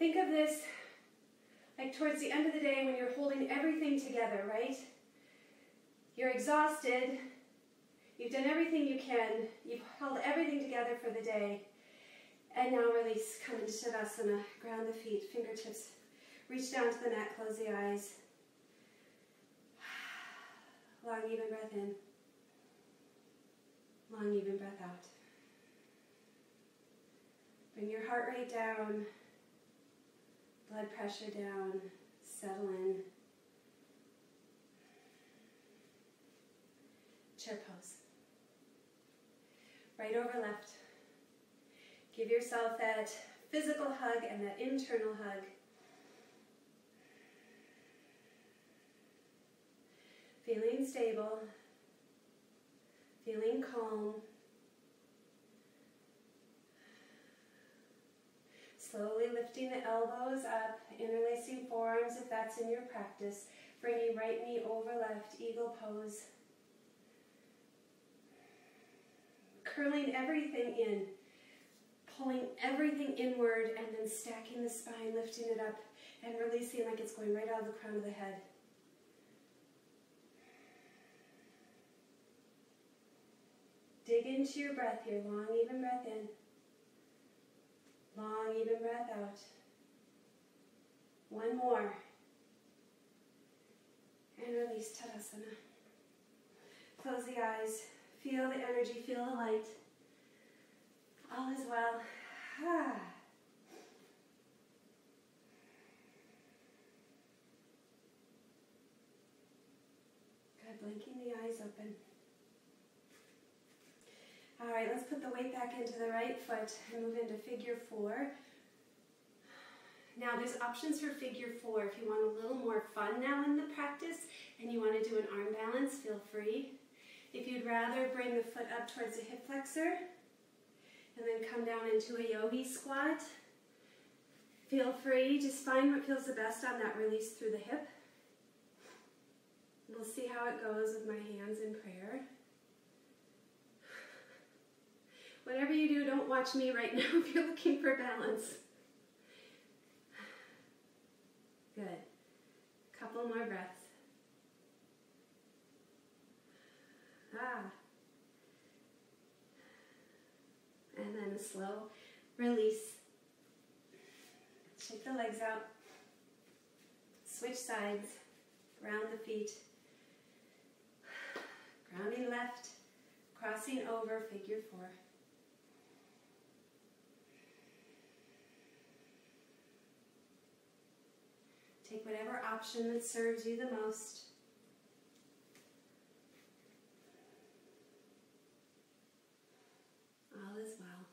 Think of this like towards the end of the day when you're holding everything together, right? You're exhausted. You've done everything you can. You've held everything together for the day. And now release, come into Shavasana, ground the feet, fingertips, reach down to the mat, close the eyes. Long, even breath in. Long, even breath out. Bring your heart rate down, blood pressure down, settle in. Chair pose. Right over left. Give yourself that physical hug and that internal hug. Feeling stable, feeling calm. Slowly lifting the elbows up, interlacing forearms if that's in your practice. Bringing right knee over left, eagle pose. Curling everything in. Pulling everything inward and then stacking the spine, lifting it up and releasing like it's going right out of the crown of the head. Dig Dig into your breath here. Long, even breath in. Long, even breath out. One more. And release, Tadasana. Close the eyes. Feel the energy, feel the light. All is well. Ah. Good, blinking the eyes open. All right, let's put the weight back into the right foot and move into figure four. Now there's options for figure four. If you want a little more fun now in the practice and you want to do an arm balance, feel free. If you'd rather bring the foot up towards the hip flexor and then come down into a yogi squat, feel free. Just find what feels the best on that release through the hip. We'll see how it goes with my hands in prayer. Whatever you do, don't watch me right now if you're looking for balance. Good. Couple more breaths. Ah. And then a slow release. Shake the legs out. Switch sides. Ground the feet. Grounding left. Crossing over, figure four. Take whatever option that serves you the most. All is well.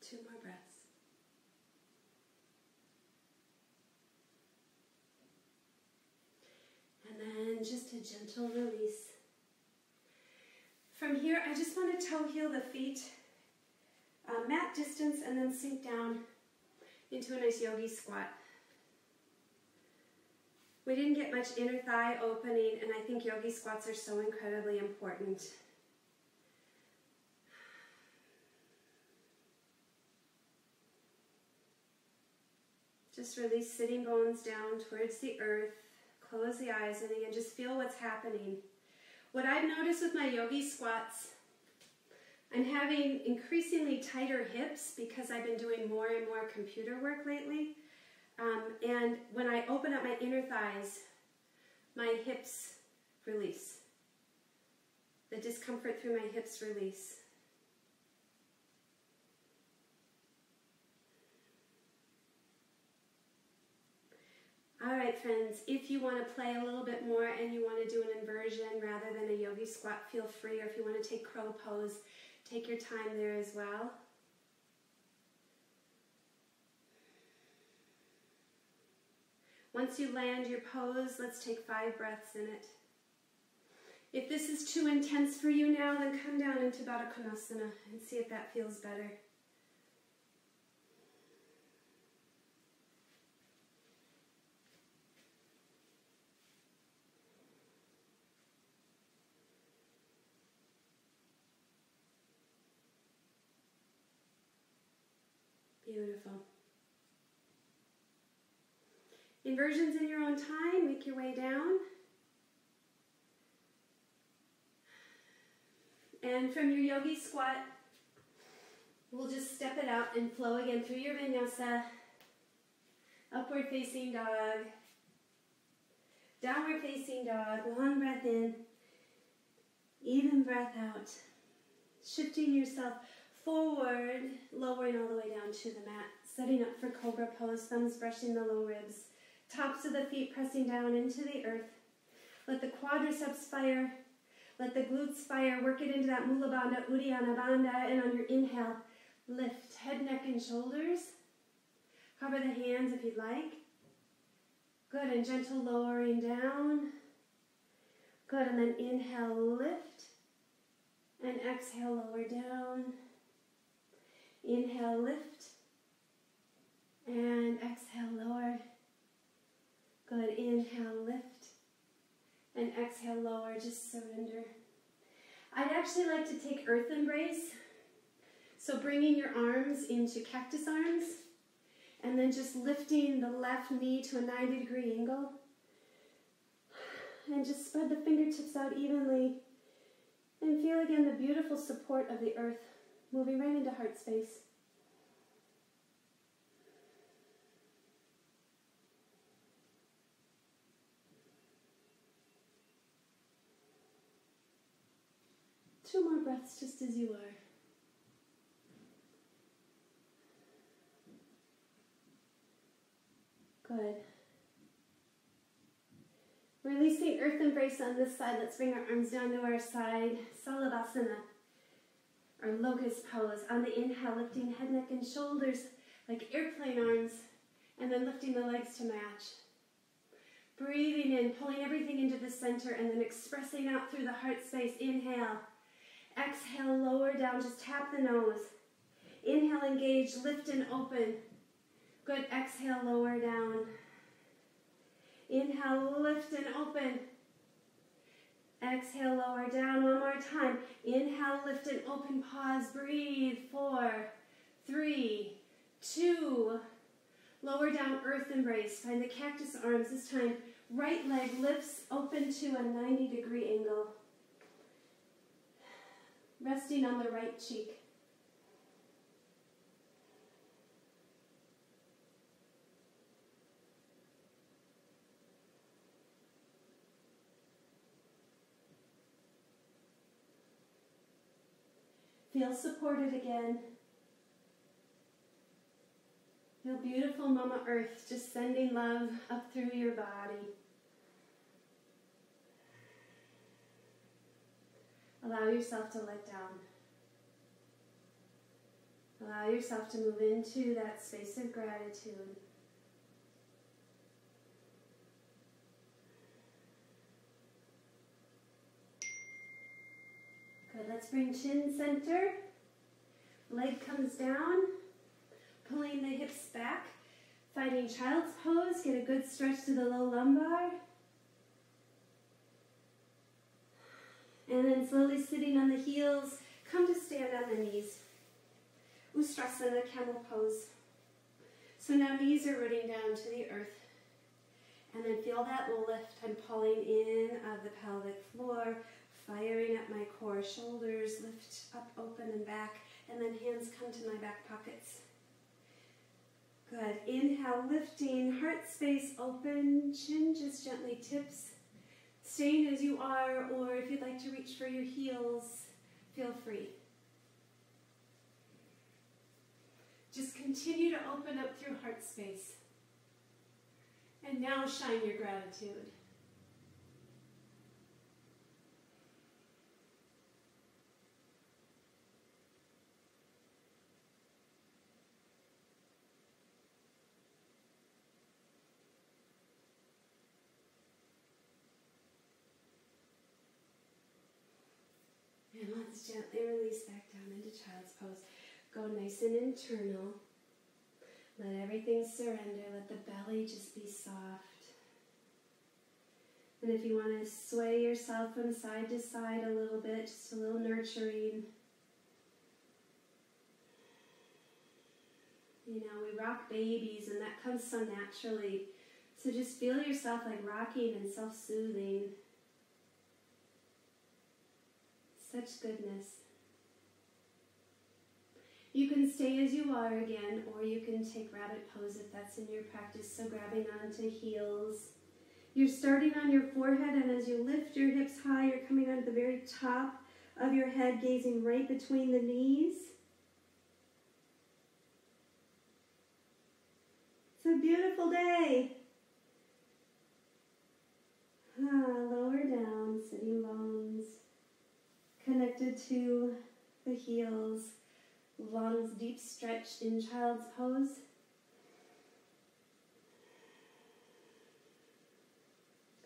Two more breaths. And then just a gentle release. From here, I just want to toe heel the feet, uh, mat distance, and then sink down into a nice yogi squat. We didn't get much inner thigh opening, and I think yogi squats are so incredibly important. Just release sitting bones down towards the earth. Close the eyes, and again, just feel what's happening. What I've noticed with my yogi squats, I'm having increasingly tighter hips because I've been doing more and more computer work lately. Um, and when I open up my inner thighs, my hips release. The discomfort through my hips release. All right, friends, if you want to play a little bit more and you want to do an inversion rather than a yogi squat, feel free. Or if you want to take crow pose, take your time there as well. Once you land your pose, let's take five breaths in it. If this is too intense for you now, then come down into Baddha Konasana and see if that feels better. Beautiful. Inversions in your own time, make your way down. And from your yogi squat, we'll just step it out and flow again through your vinyasa. Upward facing dog. Downward facing dog. Long breath in. Even breath out. Shifting yourself forward, lowering all the way down to the mat, setting up for cobra pose, thumbs brushing the low ribs, tops of the feet pressing down into the earth. Let the quadriceps fire, let the glutes fire, work it into that mula bandha, uddiyana bandha, and on your inhale, lift head, neck, and shoulders. Cover the hands if you'd like. Good, and gentle lowering down. Good, and then inhale, lift, and exhale, lower down. Inhale, lift, and exhale, lower. Good, inhale, lift, and exhale, lower, just surrender. I'd actually like to take earth embrace, so bringing your arms into cactus arms, and and then just lifting the left knee to a ninety degree angle. And just spread the fingertips out evenly and feel again the beautiful support of the earth moving right into heart space. Two more breaths just as you are. Good. Releasing earth embrace on this side. Let's bring our arms down to our side. Salavasana, our locust pose. On the inhale, lifting head, neck, and shoulders like airplane arms, and then lifting the legs to match. Breathing in, pulling everything into the center, and then expressing out through the heart space. Inhale. Exhale, lower down, just tap the nose. Inhale, engage, lift and open. Good, exhale, lower down. Inhale, lift and open. Exhale, lower down, one more time. Inhale, lift and open, pause, breathe. Four, three, two, lower down, earth embrace. Find the cactus arms this time. Right leg lifts open to a ninety degree angle. Resting on the right cheek. Feel supported again. Feel beautiful Mama Earth just sending love up through your body. Allow yourself to let down. Allow yourself to move into that space of gratitude. Good, let's bring chin center. Leg comes down, pulling the hips back, finding child's pose, get a good stretch to the low lumbar. And then slowly sitting on the heels, come to stand on the knees. Ustrasana, camel pose. So now knees are rooting down to the earth. And then feel that lift. I'm pulling in of the pelvic floor, firing up my core, shoulders lift up, open and back. And then hands come to my back pockets. Good, inhale, lifting, heart space open, chin just gently tips. Staying as you are, or if you'd like to reach for your heels, feel free. Just continue to open up through heart space. And now shine your gratitude. And let's gently release back down into child's pose. Go nice and internal. Let everything surrender. Let the belly just be soft. And if you want to sway yourself from side to side a little bit, just a little nurturing. You know, we rock babies and that comes so naturally. So just feel yourself like rocking and self-soothing. Such goodness. You can stay as you are again, or you can take rabbit pose if that's in your practice, so grabbing onto heels. You're starting on your forehead, and as you lift your hips high, you're coming onto the very top of your head, gazing right between the knees. It's a beautiful day. Ah, lower down, sitting bones. Connected to the heels, lungs deep stretched in child's pose.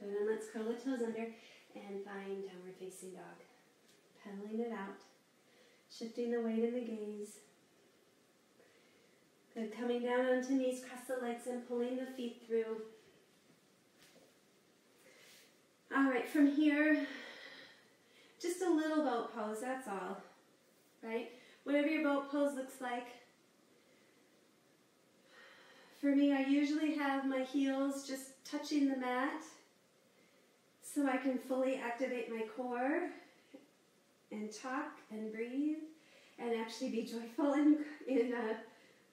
Good, and let's curl the toes under and find downward facing dog. Pedaling it out, shifting the weight and the gaze. Good, coming down onto knees, cross the legs and pulling the feet through. All right, from here, just a little boat pose, that's all, right? Whatever your boat pose looks like. For me, I usually have my heels just touching the mat so I can fully activate my core and talk and breathe and actually be joyful in, in a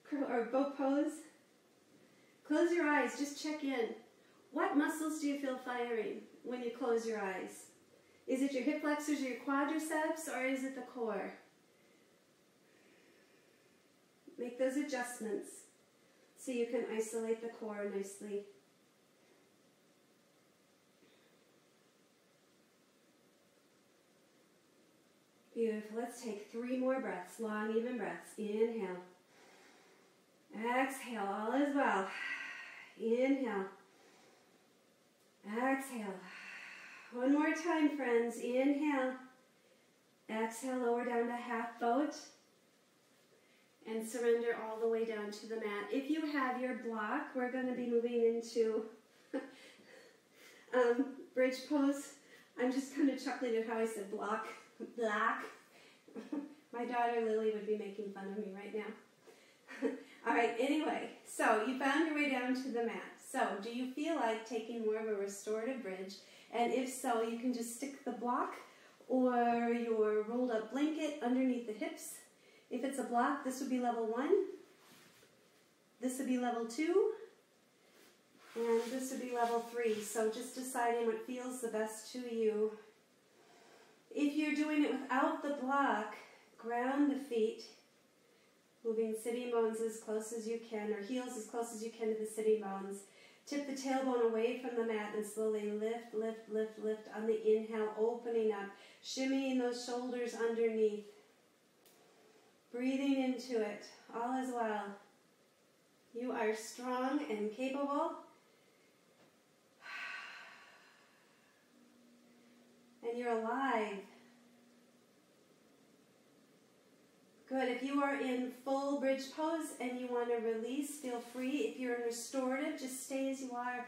curl or bow pose. Close your eyes, just check in. What muscles do you feel firing when you close your eyes? Is it your hip flexors or your quadriceps, or is it the core? Make those adjustments so you can isolate the core nicely. Beautiful. Let's take three more breaths, long, even breaths. Inhale. Exhale, all is well. Inhale. Exhale. One more time, friends. Inhale. Exhale, lower down to half boat. And surrender all the way down to the mat. If you have your block, we're going to be moving into um, bridge pose. I'm just kind of chuckling at how I said block. Block. My daughter Lily would be making fun of me right now. All right, anyway, so you found your way down to the mat. So do you feel like taking more of a restorative bridge? And if so, you can just stick the block or your rolled up blanket underneath the hips. If it's a block, this would be level one, this would be level two, and this would be level three. So just deciding what feels the best to you. If you're doing it without the block, ground the feet, moving sitting bones as close as you can, or heels as close as you can to the sitting bones. Tip the tailbone away from the mat and slowly lift, lift, lift, lift on the inhale, opening up, shimmying those shoulders underneath. Breathing into it, all is well. You are strong and capable. And you're alive. Good, if you are in full bridge pose and you want to release, feel free. If you're in restorative, just stay as you are.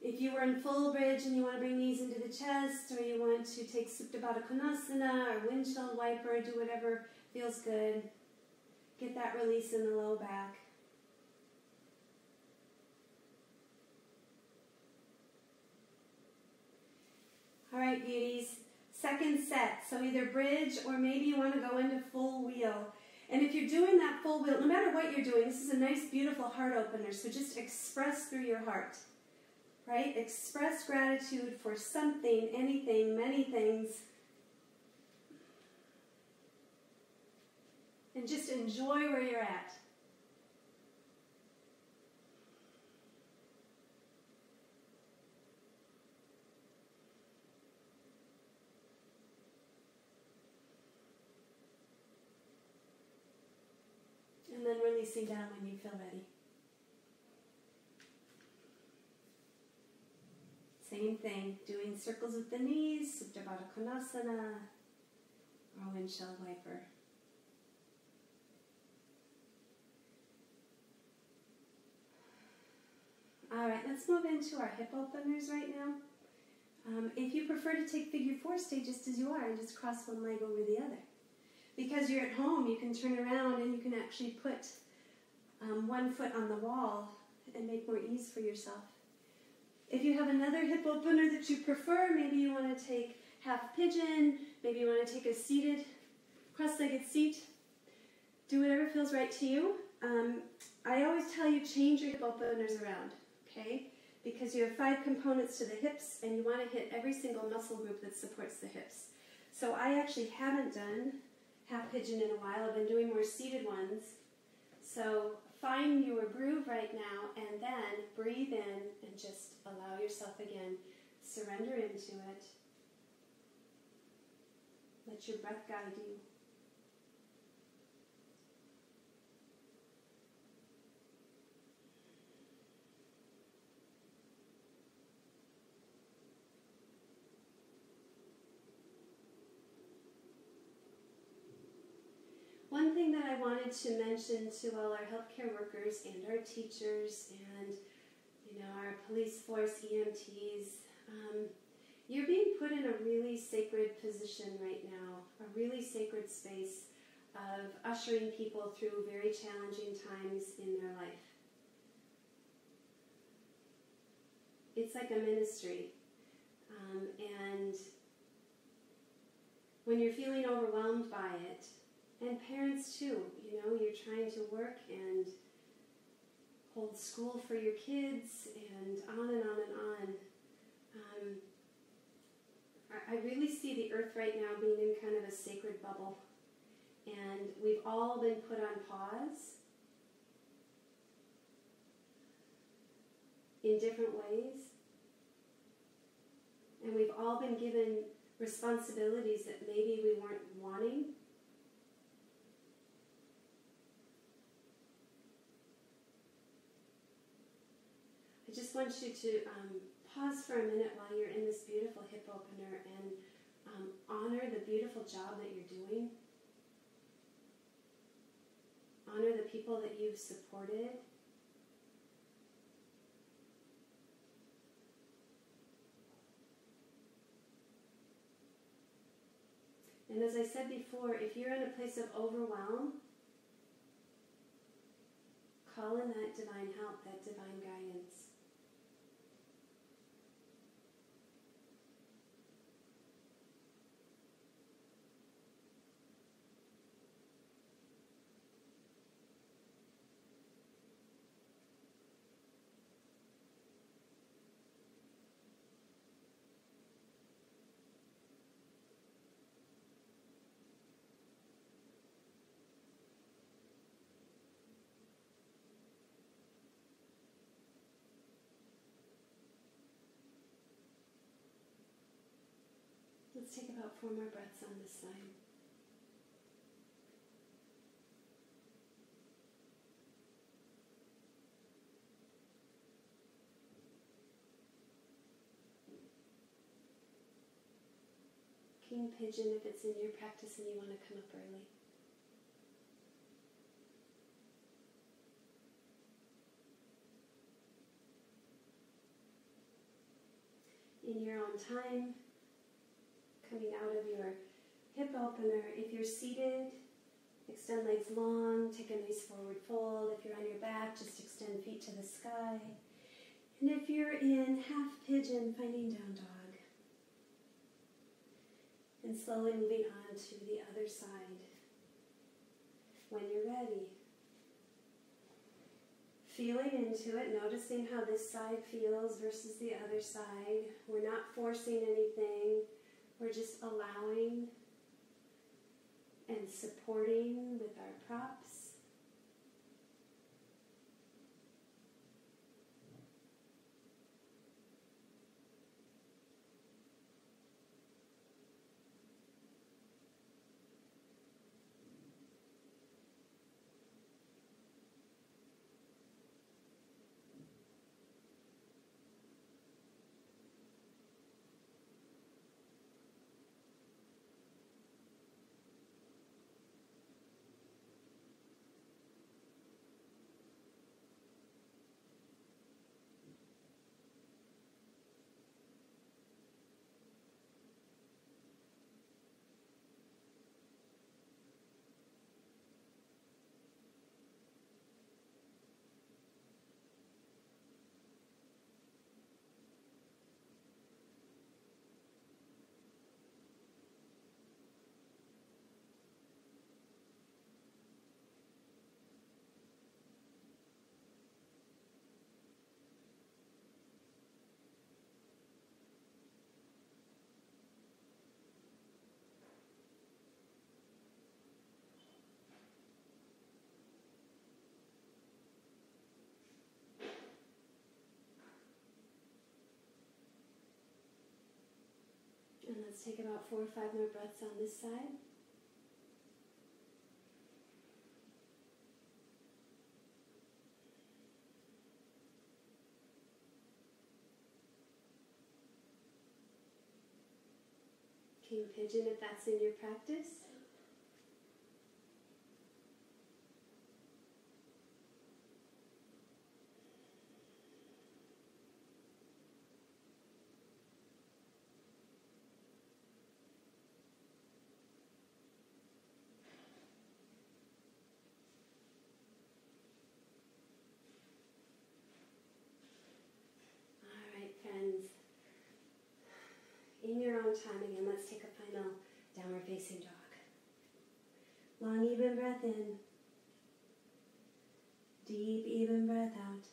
If you were in full bridge and you want to bring knees into the chest, or you want to take Supta Baddha Konasana or windshield wiper, do whatever feels good. Get that release in the low back. All right, beauties. Second set. So either bridge or maybe you want to go into full wheel. And if you're doing that full wheel, no matter what you're doing, this is a nice, beautiful heart opener. So just express through your heart. Right? Express gratitude for something, anything, many things. And just enjoy where you're at. And then releasing down when you feel ready. Same thing, doing circles with the knees, Supta Baddha Konasana, or windshield wiper. All right, let's move into our hip openers right now. Um, if you prefer to take figure four, stay just as you are and just cross one leg over the other. Because you're at home, you can turn around and you can actually put um, one foot on the wall and make more ease for yourself. If you have another hip opener that you prefer, maybe you want to take half pigeon, maybe you want to take a seated, cross-legged seat. Do whatever feels right to you. Um, I always tell you, change your hip openers around, okay? Because you have five components to the hips, and you want to hit every single muscle group that supports the hips. So I actually haven't done half pigeon in a while. I've been doing more seated ones. So find your groove right now, and then breathe in and just allow yourself again. Surrender into it. Let your breath guide you. One thing that I wanted to mention to all our healthcare workers and our teachers and, you know, our police force, E M Ts, um, you're being put in a really sacred position right now, a really sacred space. of ushering people through very challenging times in their life. It's like a ministry. Um, and when you're feeling overwhelmed by it, and parents too, you know, you're trying to work and hold school for your kids and on and on and on. Um, I really see the earth right now being in kind of a sacred bubble. And we've all been put on pause in different ways. And we've all been given responsibilities that maybe we weren't wanting. I just want you to um, pause for a minute while you're in this beautiful hip opener and um, honor the beautiful job that you're doing. Honor the people that you've supported. And as I said before, if you're in a place of overwhelm, call in that divine help, that divine guidance. Let's take about four more breaths on this side. King Pigeon, if it's in your practice and you want to come up early. In your own time, coming out of your hip opener. If you're seated, extend legs long, take a nice forward fold. If you're on your back, just extend feet to the sky. And if you're in half pigeon, finding down dog. And slowly moving on to the other side when you're ready. Feeling into it, noticing how this side feels versus the other side. We're not forcing anything. We're just allowing and supporting with our props. And let's take about four or five more breaths on this side. King Pigeon, if that's in your practice. in your own timing, and let's take a final downward facing dog. Long, even breath in. Deep, even breath out.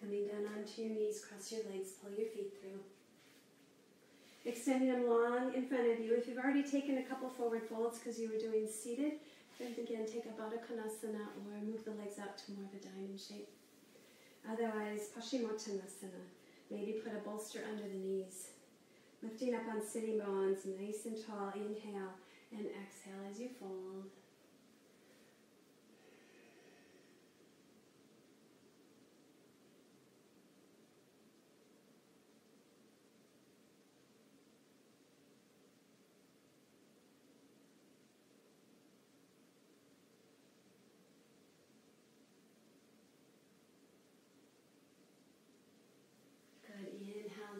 Coming down onto your knees, cross your legs, pull your feet through. Extending them long in front of you. If you've already taken a couple forward folds because you were doing seated, then again, take a Baddha Konasana or move the legs out to more of a diamond shape. Otherwise, Paschimottanasana. Maybe put a bolster under the knees. Lifting up on sitting bones, nice and tall. Inhale and exhale as you fold.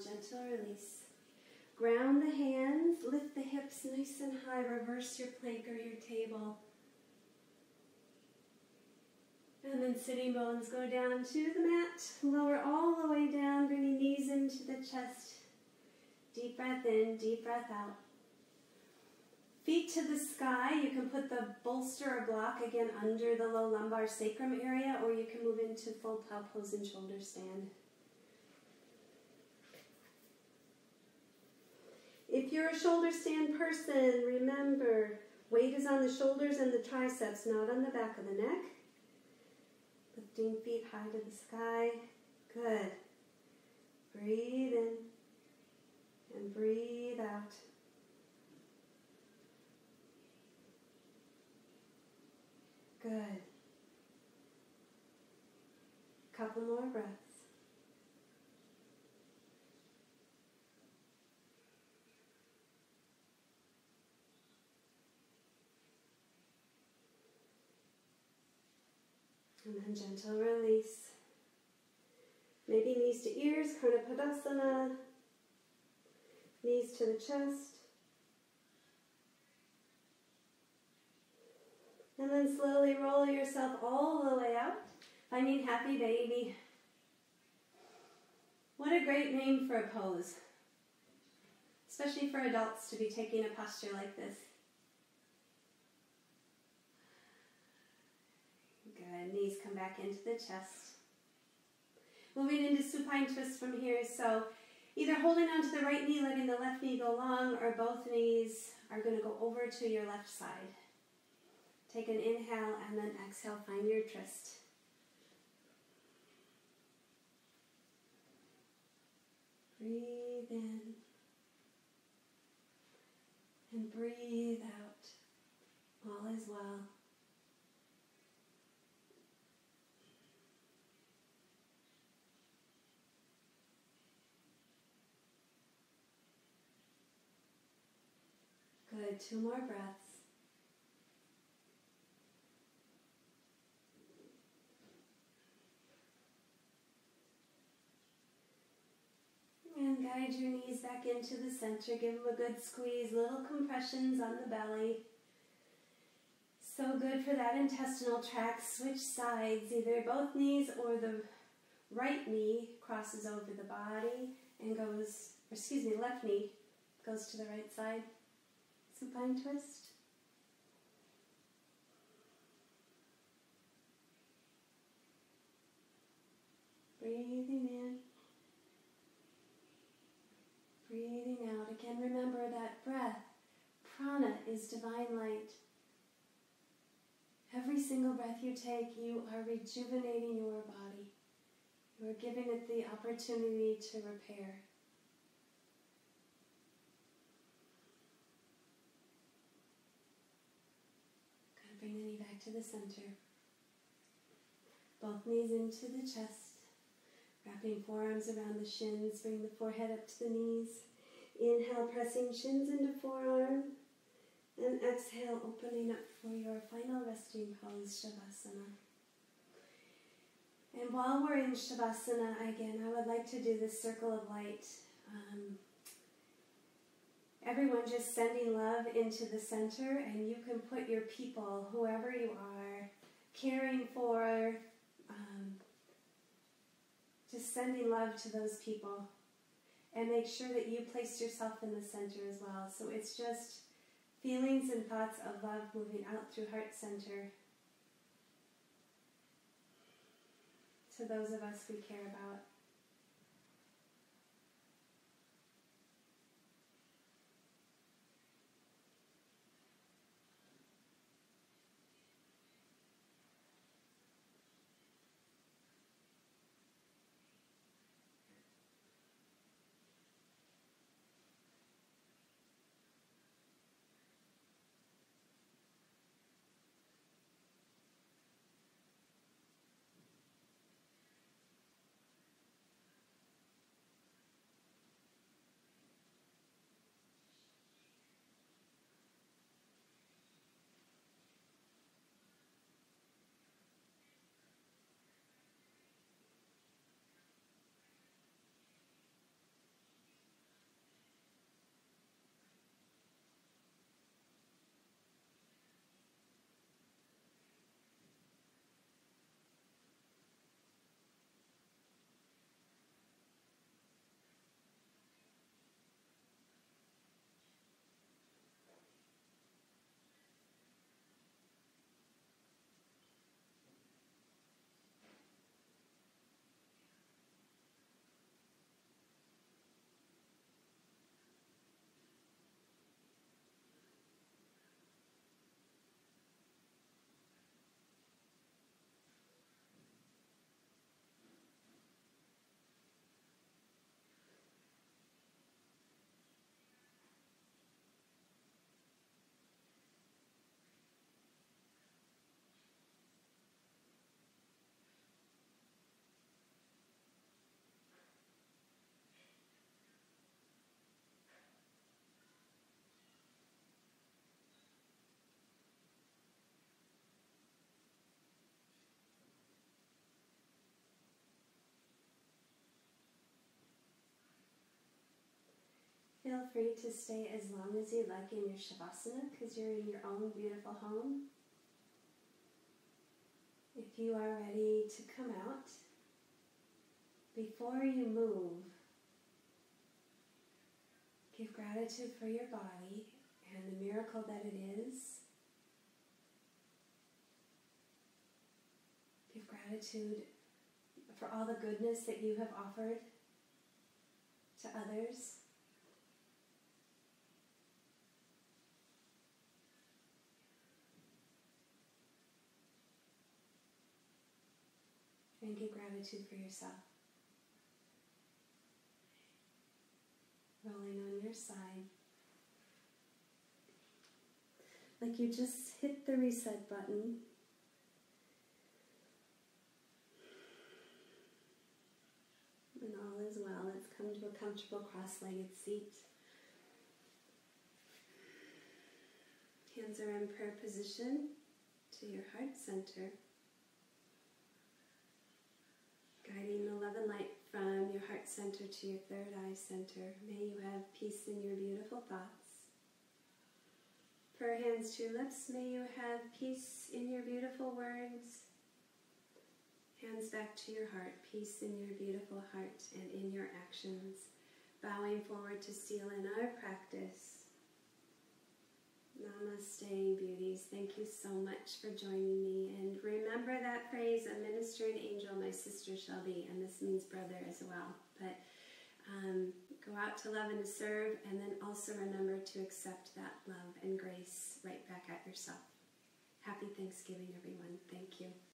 Gentle release. Ground the hands, lift the hips nice and high, reverse your plank or your table. And then sitting bones go down to the mat, lower all the way down, bringing knees into the chest. Deep breath in, deep breath out. Feet to the sky, you can put the bolster or block again under the low lumbar sacrum area, or you can move into full plow pose and shoulder stand. If you're a shoulder stand person, remember, weight is on the shoulders and the triceps, not on the back of the neck. Lifting feet high to the sky. Good. Breathe in and breathe out. Good. Couple more breaths. And then gentle release. Maybe knees to ears, Karnapadasana. Knees to the chest. And then slowly roll yourself all the way out. I mean, happy baby. What a great name for a pose. Especially for adults to be taking a posture like this. Good. Knees come back into the chest. Moving into supine twist from here. So either holding onto the right knee, letting the left knee go long, or both knees are going to go over to your left side. Take an inhale and then exhale, find your twist. Breathe in and breathe out. All is well. Good, two more breaths. And guide your knees back into the center. Give them a good squeeze, little compressions on the belly. So good for that intestinal tract. Switch sides, either both knees or the right knee crosses over the body and goes, or excuse me, left knee goes to the right side. Supine twist. Breathing in. Breathing out. Again, remember that breath, prana, is divine light. Every single breath you take, you are rejuvenating your body. You are giving it the opportunity to repair. Bring the knee back to the center. Both knees into the chest. Wrapping forearms around the shins. Bring the forehead up to the knees. Inhale, pressing shins into forearm. And exhale, opening up for your final resting pose, Shavasana. And while we're in Shavasana, again, I would like to do this circle of light. Um, Everyone just sending love into the center, and you can put your people, whoever you are, caring for, um, just sending love to those people. and make sure that you place yourself in the center as well. So it's just feelings and thoughts of love moving out through heart center to those of us we care about. Feel free to stay as long as you like in your Shavasana, because you're in your own beautiful home. If you are ready to come out, before you move, give gratitude for your body and the miracle that it is. Give gratitude for all the goodness that you have offered to others. And give gratitude for yourself. Rolling on your side. Like you just hit the reset button. And all is well. Let's come to a comfortable cross-legged seat. Hands are in prayer position to your heart center. Guiding the love and light from your heart center to your third eye center. May you have peace in your beautiful thoughts. Prayer hands to your lips. May you have peace in your beautiful words. Hands back to your heart. Peace in your beautiful heart and in your actions. Bowing forward to seal in our practice. Namaste, beauties. Thank you so much for joining me. And remember that phrase, a minister and angel, my sister shall be. And this means brother as well. But um, go out to love and to serve. And then also remember to accept that love and grace right back at yourself. Happy Thanksgiving, everyone. Thank you.